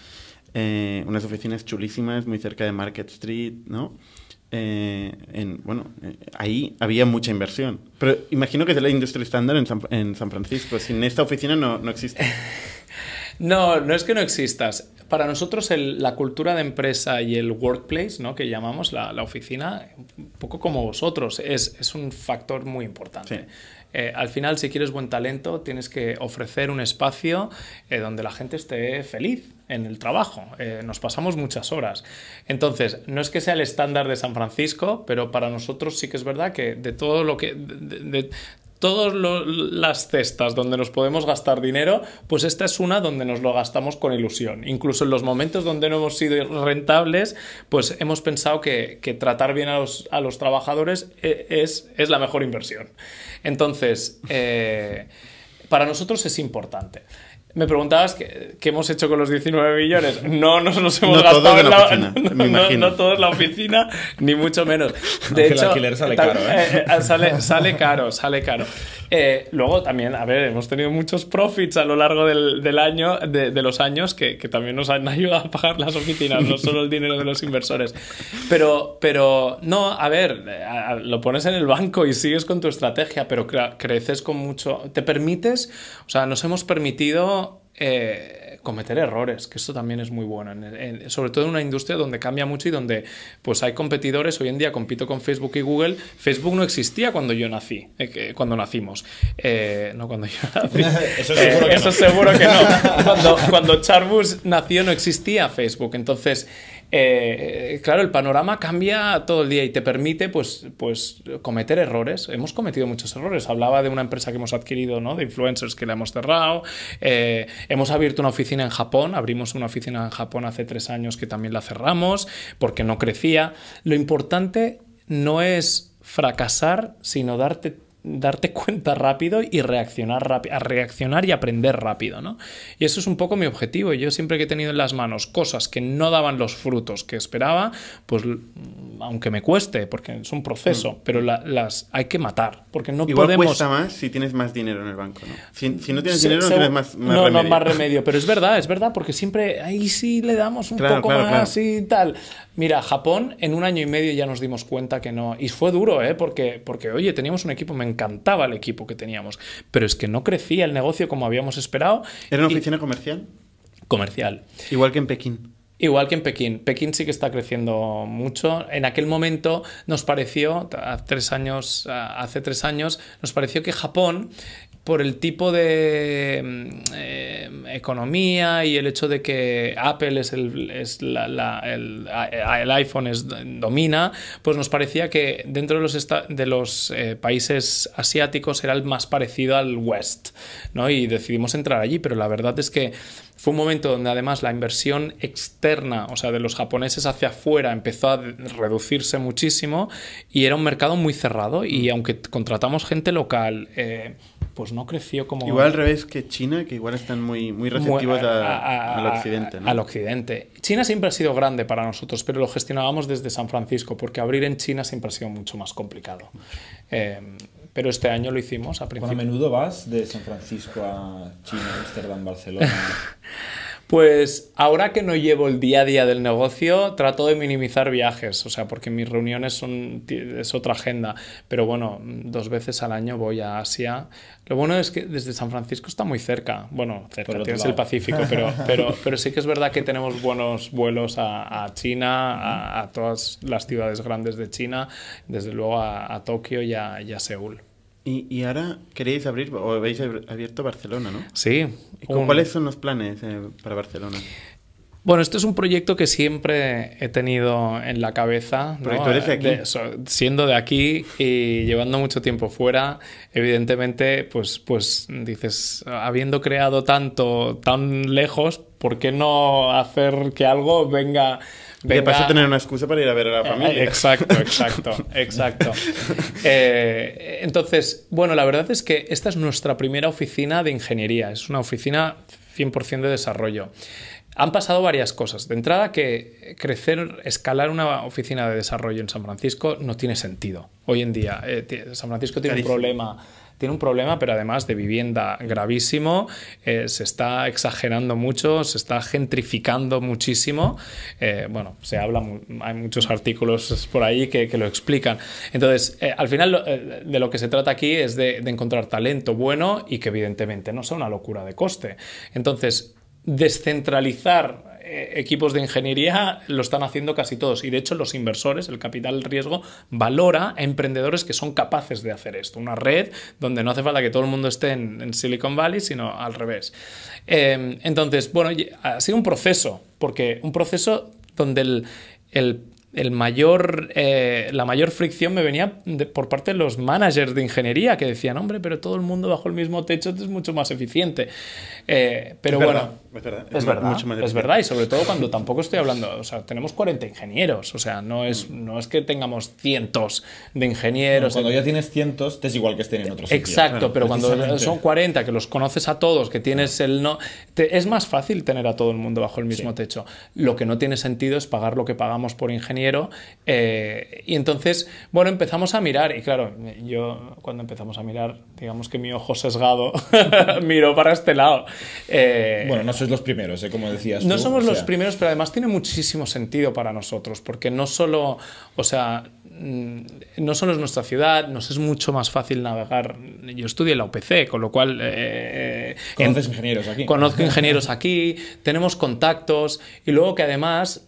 eh, unas oficinas chulísimas, muy cerca de Market Street, ¿no? Eh, en, bueno, eh, ahí había mucha inversión. Pero imagino que es de la industria estándar en San, en San Francisco. Sin esta oficina no, no existe. No, no es que no existas. Para nosotros el, la cultura de empresa y el workplace, ¿no? Que llamamos la, la oficina, un poco como vosotros, es, es un factor muy importante. Sí. Eh, al final, si quieres buen talento, tienes que ofrecer un espacio eh, donde la gente esté feliz en el trabajo. Eh, nos pasamos muchas horas. Entonces, no es que sea el estándar de San Francisco, pero para nosotros sí que es verdad que de todo lo que... De, de, de, todas las cestas donde nos podemos gastar dinero, pues esta es una donde nos lo gastamos con ilusión. Incluso en los momentos donde no hemos sido rentables, pues hemos pensado que, que tratar bien a los, a los trabajadores es, es la mejor inversión. Entonces, eh, para nosotros es importante. Me preguntabas qué, qué hemos hecho con los diecinueve millones. No nos los hemos no gastado en la oficina. No, me imagino. No, no todo en la oficina, ni mucho menos. De Aunque hecho, el alquiler sale caro. ¿eh? Eh, sale, sale caro, sale caro. Eh, luego también, a ver, hemos tenido muchos profits a lo largo del, del año, de, de los años, que, que también nos han ayudado a pagar las oficinas, no solo el dinero de los inversores. Pero, pero no, a ver, lo pones en el banco y sigues con tu estrategia, pero creces con mucho. Te permites, o sea, nos hemos permitido eh, cometer errores, que esto también es muy bueno, en, en, sobre todo en una industria donde cambia mucho y donde pues hay competidores. Hoy en día compito con Facebook y Google. Facebook no existía cuando yo nací, eh, cuando nacimos, eh, no cuando yo nací, eso seguro, eh, que, eso no. seguro que no, cuando, cuando Chartboost nació no existía Facebook, entonces... Eh, claro, el panorama cambia todo el día y te permite pues, pues cometer errores. Hemos cometido muchos errores. Hablaba de una empresa que hemos adquirido, ¿no?, de influencers, que la hemos cerrado. Eh, hemos abierto una oficina en Japón. Abrimos una oficina en Japón hace tres años que también la cerramos porque no crecía. Lo importante no es fracasar, sino darte darte cuenta rápido y reaccionar rápido, a reaccionar y aprender rápido, ¿no? Y eso es un poco mi objetivo. Yo siempre que he tenido en las manos cosas que no daban los frutos que esperaba, pues aunque me cueste, porque es un proceso, mm. pero la, las hay que matar, porque no Igual podemos... cuesta más si tienes más dinero en el banco, ¿no? Si, si no tienes se, dinero se... no tienes más, más no, remedio. No, más remedio, pero es verdad, es verdad, porque siempre ahí sí le damos un claro, poco claro, más claro. y tal. Mira, Japón, en un año y medio ya nos dimos cuenta que no... Y fue duro, ¿eh? Porque, porque oye, teníamos un equipo... Me encantaba el equipo que teníamos, pero es que no crecía el negocio como habíamos esperado. ¿Era una oficina y... comercial? Comercial. Igual que en Pekín. Igual que en Pekín. Pekín sí que está creciendo mucho. En aquel momento nos pareció, hace tres años, hace tres años nos pareció que Japón... por el tipo de eh, economía y el hecho de que Apple es el, es la, la, el, el iPhone es, domina, pues nos parecía que dentro de los, esta, de los eh, países asiáticos era el más parecido al West, ¿no? Y decidimos entrar allí, pero la verdad es que fue un momento donde además la inversión externa, o sea, de los japoneses hacia afuera, empezó a reducirse muchísimo y era un mercado muy cerrado, y aunque contratamos gente local, eh, pues no creció como... Igual al revés que China, que igual están muy, muy receptivos a, a, a, al occidente, ¿no? Al occidente. China siempre ha sido grande para nosotros, pero lo gestionábamos desde San Francisco, porque abrir en China siempre ha sido mucho más complicado. Eh, pero este año lo hicimos a principio. ¿A menudo vas de San Francisco a China, Amsterdam, Barcelona? Pues ahora que no llevo el día a día del negocio, trato de minimizar viajes, o sea, porque mis reuniones son, es otra agenda. Pero bueno, dos veces al año voy a Asia. Lo bueno es que desde San Francisco está muy cerca. Bueno, cerca, tienes el Pacífico, pero, pero, pero sí que es verdad que tenemos buenos vuelos a, a China, a, a todas las ciudades grandes de China, desde luego a, a Tokio y a, y a Seúl. Y, y ahora queréis abrir, o habéis abierto Barcelona, ¿no? Sí. Un... ¿Cuáles son los planes eh, para Barcelona? Bueno, esto es un proyecto que siempre he tenido en la cabeza, ¿no? Porque tú eres de aquí. De, so, siendo de aquí y llevando mucho tiempo fuera, evidentemente, pues, pues dices, habiendo creado tanto, tan lejos, ¿por qué no hacer que algo venga... Venga. Y de paso tener una excusa para ir a ver a la familia. Exacto, exacto, exacto. Eh, entonces, bueno, la verdad es que esta es nuestra primera oficina de ingeniería. Es una oficina cien por ciento de desarrollo. Han pasado varias cosas. De entrada, que crecer, escalar una oficina de desarrollo en San Francisco no tiene sentido. Hoy en día, eh, San Francisco tiene Clarísimo. un problema... Tiene un problema, pero además de vivienda gravísimo, eh, se está exagerando mucho, se está gentrificando muchísimo. Eh, bueno, se habla, hay muchos artículos por ahí que, que lo explican. Entonces, eh, al final lo, eh, de lo que se trata aquí es de, de encontrar talento bueno y que evidentemente no sea una locura de coste. Entonces, descentralizar... equipos de ingeniería lo están haciendo casi todos, y de hecho los inversores, el capital riesgo, valora a emprendedores que son capaces de hacer esto, una red donde no hace falta que todo el mundo esté en, en Silicon Valley, sino al revés. Eh, entonces, bueno, ha sido un proceso, porque un proceso donde el, el El mayor, eh, la mayor fricción me venía de, por parte de los managers de ingeniería, que decían, hombre, pero todo el mundo bajo el mismo techo es mucho más eficiente. Eh, pero es bueno, verdad, es verdad, es, es, verdad, mucho más es verdad, y sobre todo cuando tampoco estoy hablando, o sea, tenemos cuarenta ingenieros, o sea, no es, no es que tengamos cientos de ingenieros. Bueno, cuando en... ya tienes cientos, te es igual que estén en otros sitios. Exacto, claro, pero cuando son cuarenta, que los conoces a todos, que tienes el no... Te, es más fácil tener a todo el mundo bajo el mismo sí. techo. Lo que no tiene sentido es pagar lo que pagamos por ingeniería. Eh, y entonces, bueno, empezamos a mirar, y claro, yo cuando empezamos a mirar, digamos que mi ojo sesgado miró para este lado. Eh, bueno, no sois los primeros, ¿eh? Como decías tú. No somos o sea... los primeros, pero además tiene muchísimo sentido para nosotros, porque no solo, o sea, no solo es nuestra ciudad, nos es mucho más fácil navegar. Yo estudié en la U P C, con lo cual... Eh, Conoces en, ingenieros aquí. Conozco ingenieros aquí, tenemos contactos y luego que además...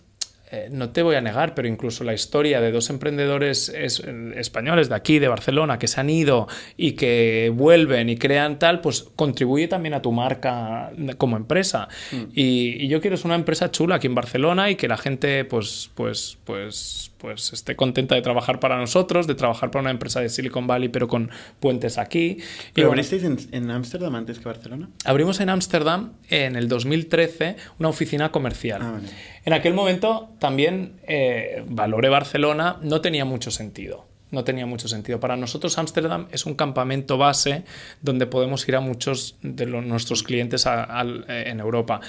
Eh, no te voy a negar, pero incluso la historia de dos emprendedores es, españoles de aquí, de Barcelona, que se han ido y que vuelven y crean tal, pues contribuye también a tu marca como empresa. Mm. Y, y yo quiero ser una empresa chula aquí en Barcelona y que la gente pues, pues, pues, pues esté contenta de trabajar para nosotros, de trabajar para una empresa de Silicon Valley, pero con puentes aquí. ¿Pero y, abristeis en, en Amsterdam antes que Barcelona? Abrimos en Amsterdam en el dos mil trece una oficina comercial. Ah, vale. En aquel momento también eh, valoré Barcelona, no tenía mucho sentido. No tenía mucho sentido. Para nosotros Ámsterdam es un campamento base donde podemos ir a muchos de los, nuestros clientes a, a, en Europa.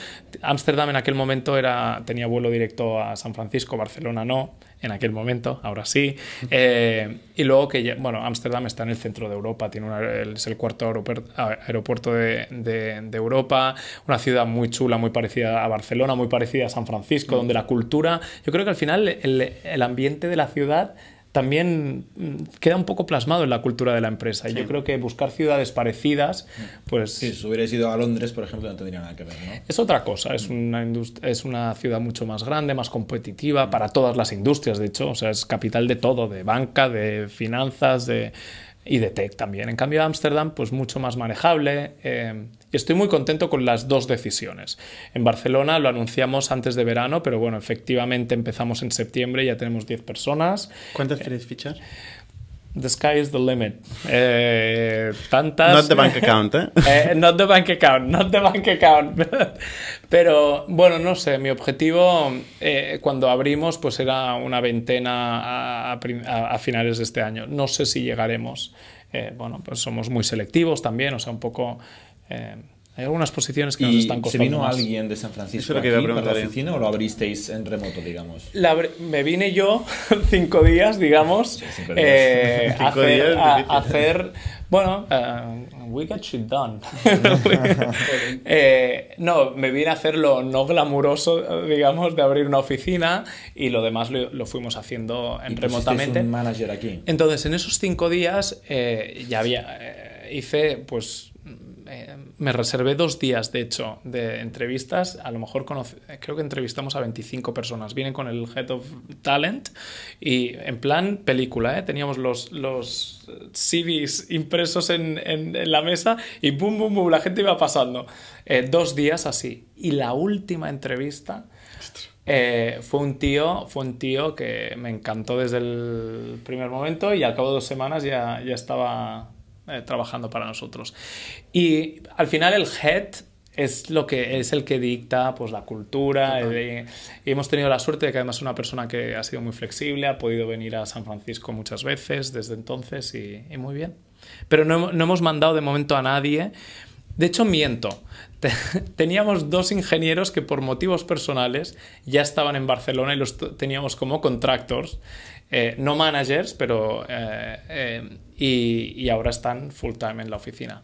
Ámsterdam en aquel momento era, tenía vuelo directo a San Francisco, Barcelona no, en aquel momento, ahora sí. Eh, y luego que ya, bueno, Ámsterdam está en el centro de Europa, tiene una, es el cuarto aeropuerto, aeropuerto de, de, de Europa, una ciudad muy chula, muy parecida a Barcelona, muy parecida a San Francisco, mm. donde la cultura, yo creo que al final el, el ambiente de la ciudad también queda un poco plasmado en la cultura de la empresa. Y sí. yo creo que buscar ciudades parecidas, pues... Sí, si hubierais ido a Londres, por ejemplo, no tendría nada que ver, ¿no? Es otra cosa. Es una, es una ciudad mucho más grande, más competitiva para todas las industrias, de hecho. O sea, es capital de todo, de banca, de finanzas, de... y de tech también. En cambio, Ámsterdam, pues mucho más manejable. Eh, y estoy muy contento con las dos decisiones. En Barcelona lo anunciamos antes de verano, pero bueno, efectivamente empezamos en septiembre, ya tenemos diez personas. ¿Cuántas eh, queréis fichar? The sky is the limit. Eh, tantas... Not the bank account, ¿eh? ¿eh? Not the bank account, not the bank account. Pero, bueno, no sé, mi objetivo eh, cuando abrimos pues era una veintena a, a, a finales de este año. No sé si llegaremos. Eh, bueno, pues somos muy selectivos también, o sea, un poco... Eh, hay algunas posiciones que nos están costando. ¿Se vino más alguien de San Francisco aquí para la oficina o lo abristeis en remoto, digamos? La, me vine yo cinco días, digamos, sí, cinco días. Eh, cinco hacer, días a, a hacer... Bueno, uh, we got shit done. eh, no, me vine a hacer lo no glamuroso, digamos, de abrir una oficina y lo demás lo, lo fuimos haciendo en remotamente. Un manager aquí. Entonces, en esos cinco días eh, ya había... Eh, hice, pues... Me reservé dos días, de hecho, de entrevistas. A lo mejor conoce, creo que entrevistamos a veinticinco personas. Vienen con el Head of Talent y en plan película, ¿eh? Teníamos los, los C Vs impresos en, en, en la mesa y boom, boom, boom, la gente iba pasando. Eh, dos días así. Y la última entrevista... Eh, fue un tío, fue un tío que me encantó desde el primer momento y al cabo de dos semanas ya, ya estaba... Eh, trabajando para nosotros. Y al final el head es lo que es el que dicta pues la cultura. eh, y hemos tenido la suerte de que además es una persona que ha sido muy flexible, ha podido venir a San Francisco muchas veces desde entonces y, y muy bien. Pero no, no hemos mandado de momento a nadie. De hecho, miento. Teníamos dos ingenieros que por motivos personales ya estaban en Barcelona y los teníamos como contractors. Eh, no managers, pero... Eh, eh, y, y ahora están full time en la oficina.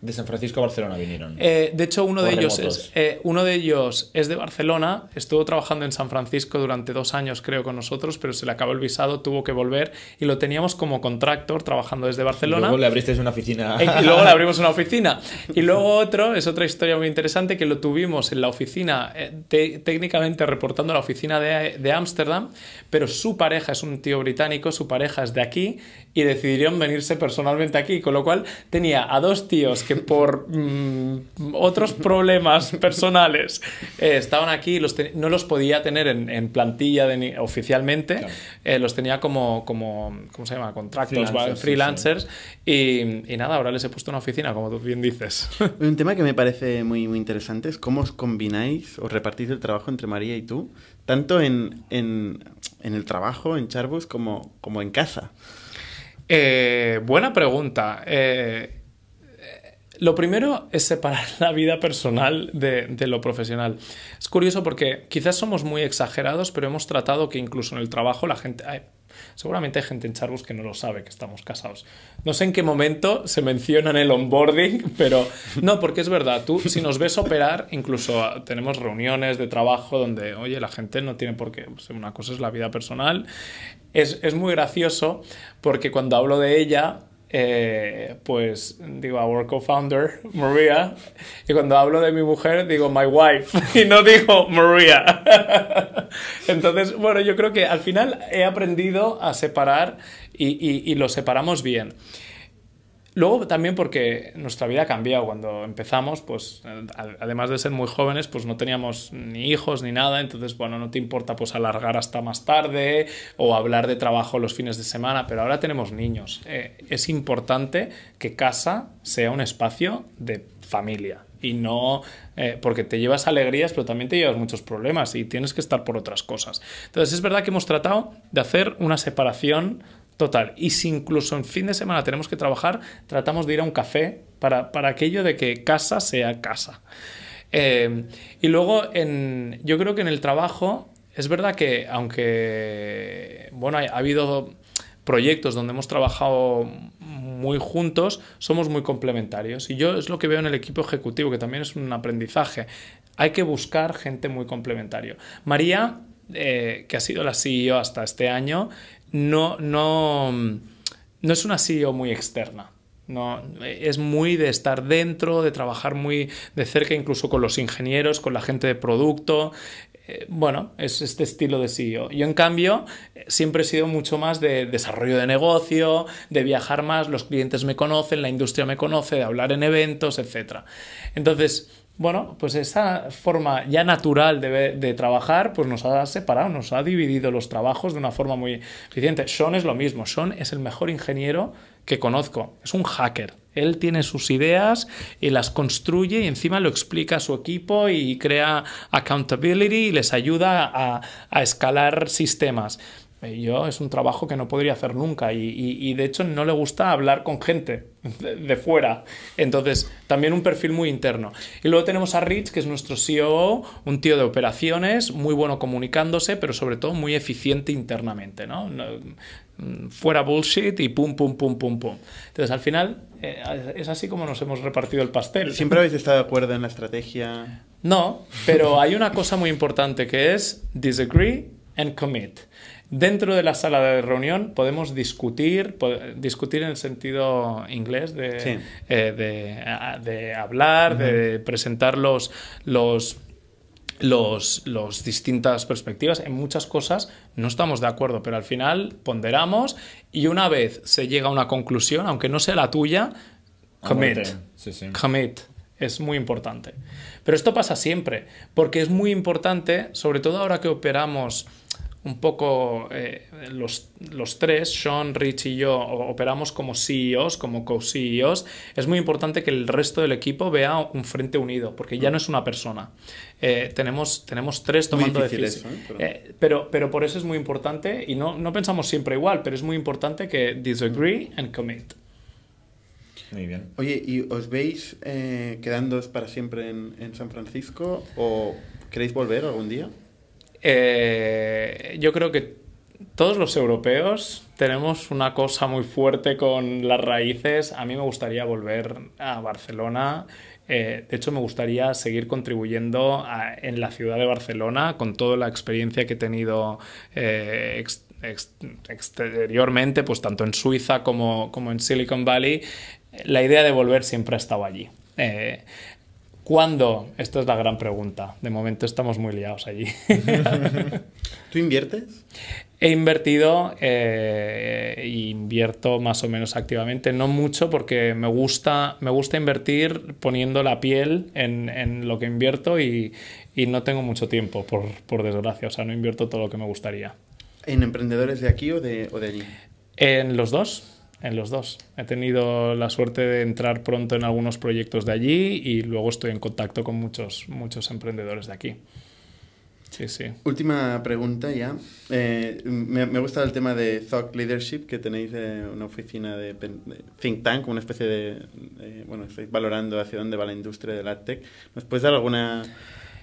De San Francisco a Barcelona vinieron. Eh, de hecho, uno de, ellos es, eh, uno de ellos es de Barcelona, estuvo trabajando en San Francisco durante dos años, creo, con nosotros, pero se le acabó el visado, tuvo que volver y lo teníamos como contractor trabajando desde Barcelona. Y luego le abristeis una oficina. Eh, y luego le abrimos una oficina. Y luego otro, es otra historia muy interesante, que lo tuvimos en la oficina, eh, te, técnicamente reportando a la oficina de Ámsterdam, pero su pareja es un tío británico, su pareja es de aquí y decidieron venirse personalmente aquí, con lo cual tenía a dos tíos que por mm, otros problemas personales eh, estaban aquí, los no los podía tener en, en plantilla de ni oficialmente, claro. eh, los tenía como, como, ¿cómo se llama? Contractos, freelancers. freelancers sí, sí. Y, y nada, ahora les he puesto una oficina, como tú bien dices. Un tema que me parece muy, muy interesante es cómo os combináis, os repartís el trabajo entre María y tú, tanto en, en, en el trabajo, en Chartboost, como, como en casa. Eh, buena pregunta. Eh, Lo primero es separar la vida personal de, de lo profesional. Es curioso porque quizás somos muy exagerados, pero hemos tratado que incluso en el trabajo la gente... Seguramente hay gente en Chartboost que no lo sabe, que estamos casados. No sé en qué momento se menciona en el onboarding, pero no, porque es verdad. Tú, si nos ves operar, incluso tenemos reuniones de trabajo donde, oye, la gente no tiene por qué... Pues una cosa es la vida personal. Es, es muy gracioso porque cuando hablo de ella... Eh, pues digo our co-founder María, y cuando hablo de mi mujer digo my wife y no digo María. Entonces, bueno, yo creo que al final he aprendido a separar y, y, y lo separamos bien. Luego también porque nuestra vida ha cambiado. Cuando empezamos, pues además de ser muy jóvenes, pues no teníamos ni hijos ni nada. Entonces, bueno, no te importa pues alargar hasta más tarde o hablar de trabajo los fines de semana, pero ahora tenemos niños. Eh, es importante que casa sea un espacio de familia y no... Eh, porque te llevas alegrías, pero también te llevas muchos problemas y tienes que estar por otras cosas. Entonces, es verdad que hemos tratado de hacer una separación total. Y si incluso en fin de semana tenemos que trabajar, tratamos de ir a un café para, para aquello de que casa sea casa. Eh, y luego, en, yo creo que en el trabajo, es verdad que aunque bueno, ha, ha habido proyectos donde hemos trabajado muy juntos, somos muy complementarios. Y yo es lo que veo en el equipo ejecutivo, que también es un aprendizaje. Hay que buscar gente muy complementaria. María, eh, que ha sido la C E O hasta este año, No, no, no es una C E O muy externa, no, es muy de estar dentro, de trabajar muy de cerca, incluso con los ingenieros, con la gente de producto. Eh, bueno, es este estilo de C E O. Yo, en cambio, siempre he sido mucho más de desarrollo de negocio, de viajar más, los clientes me conocen, la industria me conoce, de hablar en eventos, etcétera. Entonces... Bueno, pues esa forma ya natural de, de trabajar pues nos ha separado, nos ha dividido los trabajos de una forma muy eficiente. Sean es lo mismo, Sean es el mejor ingeniero que conozco, es un hacker. Él tiene sus ideas y las construye y encima lo explica a su equipo y crea accountability y les ayuda a, a escalar sistemas. Yo es un trabajo que no podría hacer nunca y, y, y de hecho no le gusta hablar con gente de, de fuera. Entonces, también un perfil muy interno. Y luego tenemos a Rich, que es nuestro C O O, un tío de operaciones, muy bueno comunicándose, pero sobre todo muy eficiente internamente, ¿no? Fuera bullshit y pum, pum, pum, pum, pum. Entonces, al final, eh, es así como nos hemos repartido el pastel. ¿Siempre habéis estado de acuerdo en la estrategia? No, pero hay una cosa muy importante que es disagree and commit. Dentro de la sala de reunión podemos discutir, discutir en el sentido inglés de, sí. eh, de, de hablar, uh-huh. de presentar los, los, los, los distintas perspectivas. En muchas cosas no estamos de acuerdo, pero al final ponderamos y una vez se llega a una conclusión, aunque no sea la tuya, commit, sí, sí. commit. Es muy importante. Pero esto pasa siempre, porque es muy importante, sobre todo ahora que operamos un poco eh, los, los tres, Sean, Rich y yo, operamos como C E Os, como co-C E Os, es muy importante que el resto del equipo vea un frente unido, porque ya no es una persona. Eh, tenemos, tenemos tres tomando decisiones. ¿eh? Pero... Eh, pero, pero por eso es muy importante, y no, no pensamos siempre igual, pero es muy importante que disagree and commit. Muy bien. Oye, ¿y os veis eh, quedándoos para siempre en, en San Francisco o queréis volver algún día? Eh, yo creo que todos los europeos tenemos una cosa muy fuerte con las raíces. A mí me gustaría volver a Barcelona. Eh, de hecho, me gustaría seguir contribuyendo a, en la ciudad de Barcelona con toda la experiencia que he tenido eh, ex, ex, exteriormente, pues tanto en Suiza como, como en Silicon Valley. La idea de volver siempre ha estado allí. Eh, ¿Cuándo? Esta es la gran pregunta. De momento estamos muy liados allí. ¿Tú inviertes? He invertido e eh, invierto más o menos activamente. No mucho porque me gusta, me gusta invertir poniendo la piel en, en lo que invierto y, y no tengo mucho tiempo, por, por desgracia. O sea, no invierto todo lo que me gustaría. ¿En emprendedores de aquí o de, o de allí? En los dos. En los dos. He tenido la suerte de entrar pronto en algunos proyectos de allí y luego estoy en contacto con muchos, muchos emprendedores de aquí. Sí, sí. Última pregunta ya. Eh, me, me gusta el tema de Thought Leadership, que tenéis eh, una oficina de, de think tank, una especie de... Eh, bueno, estáis valorando hacia dónde va la industria de la AdTech. ¿Nos puedes dar alguna...?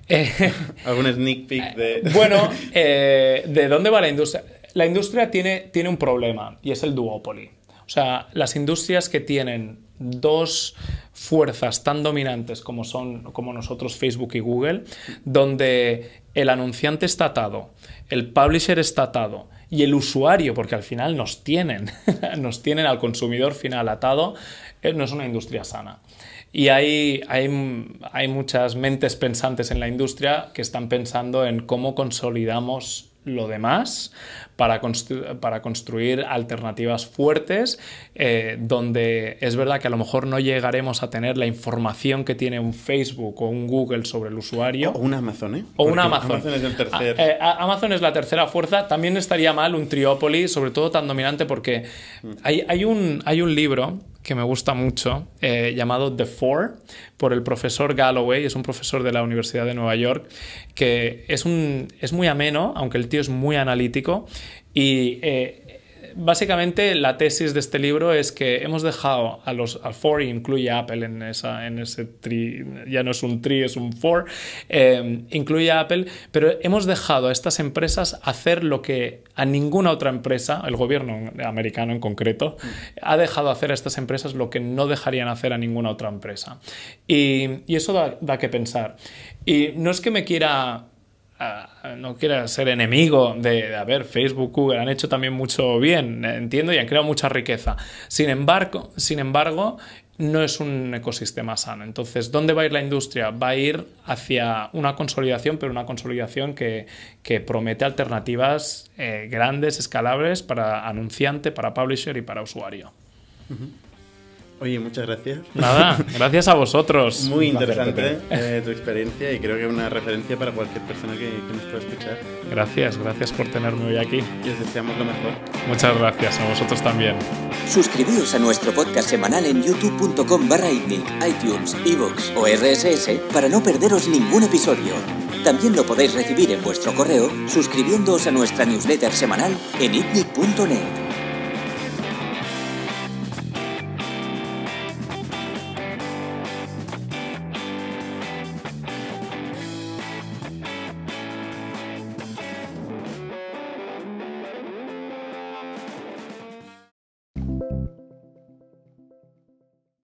Eh, ¿Algún sneak peek de...? Bueno, eh, ¿de dónde va la industria? La industria tiene, tiene un problema y es el duopoly. O sea, las industrias que tienen dos fuerzas tan dominantes como son como nosotros Facebook y Google, donde el anunciante está atado, el publisher está atado y el usuario, porque al final nos tienen, nos tienen al consumidor final atado, no es una industria sana. Y hay, hay, hay muchas mentes pensantes en la industria que están pensando en cómo consolidamos lo demás para, constru para construir alternativas fuertes, eh, donde es verdad que a lo mejor no llegaremos a tener la información que tiene un Facebook o un Google sobre el usuario. O un Amazon, ¿eh? O un Amazon. Amazon es el tercer... a, eh, Amazon es la tercera fuerza. También estaría mal un triópoli, sobre todo tan dominante, porque hay, hay, un, hay un libro que me gusta mucho, eh, llamado The Four, por el profesor Galloway. Es un profesor de la Universidad de Nueva York, que es, un, es muy ameno, aunque el tío es muy analítico, y eh, básicamente la tesis de este libro es que hemos dejado a los a Four, y incluye a Apple en, esa, en ese tri, ya no es un tri, es un Four, eh, incluye a Apple, pero hemos dejado a estas empresas hacer lo que a ninguna otra empresa, el gobierno americano en concreto, ha dejado hacer a estas empresas lo que no dejarían hacer a ninguna otra empresa. Y, y eso da, da que pensar. Y no es que me quiera... Uh, no quiera ser enemigo de, de, a ver, Facebook, Google han hecho también mucho bien, entiendo, y han creado mucha riqueza. Sin embargo, sin embargo, no es un ecosistema sano. Entonces, ¿dónde va a ir la industria? Va a ir hacia una consolidación, pero una consolidación que, que promete alternativas eh, grandes, escalables, para anunciante, para publisher y para usuario. Uh-huh. Oye, muchas gracias. Nada, gracias a vosotros. Muy interesante eh, tu experiencia, y creo que una referencia para cualquier persona que, que nos pueda escuchar. Gracias, gracias por tenerme hoy aquí. Y os deseamos lo mejor. Muchas gracias, a vosotros también. Suscribíos a nuestro podcast semanal en youtube punto com barra Itnig, iTunes, Evox o R S S para no perderos ningún episodio. También lo podéis recibir en vuestro correo suscribiéndoos a nuestra newsletter semanal en itnig punto net.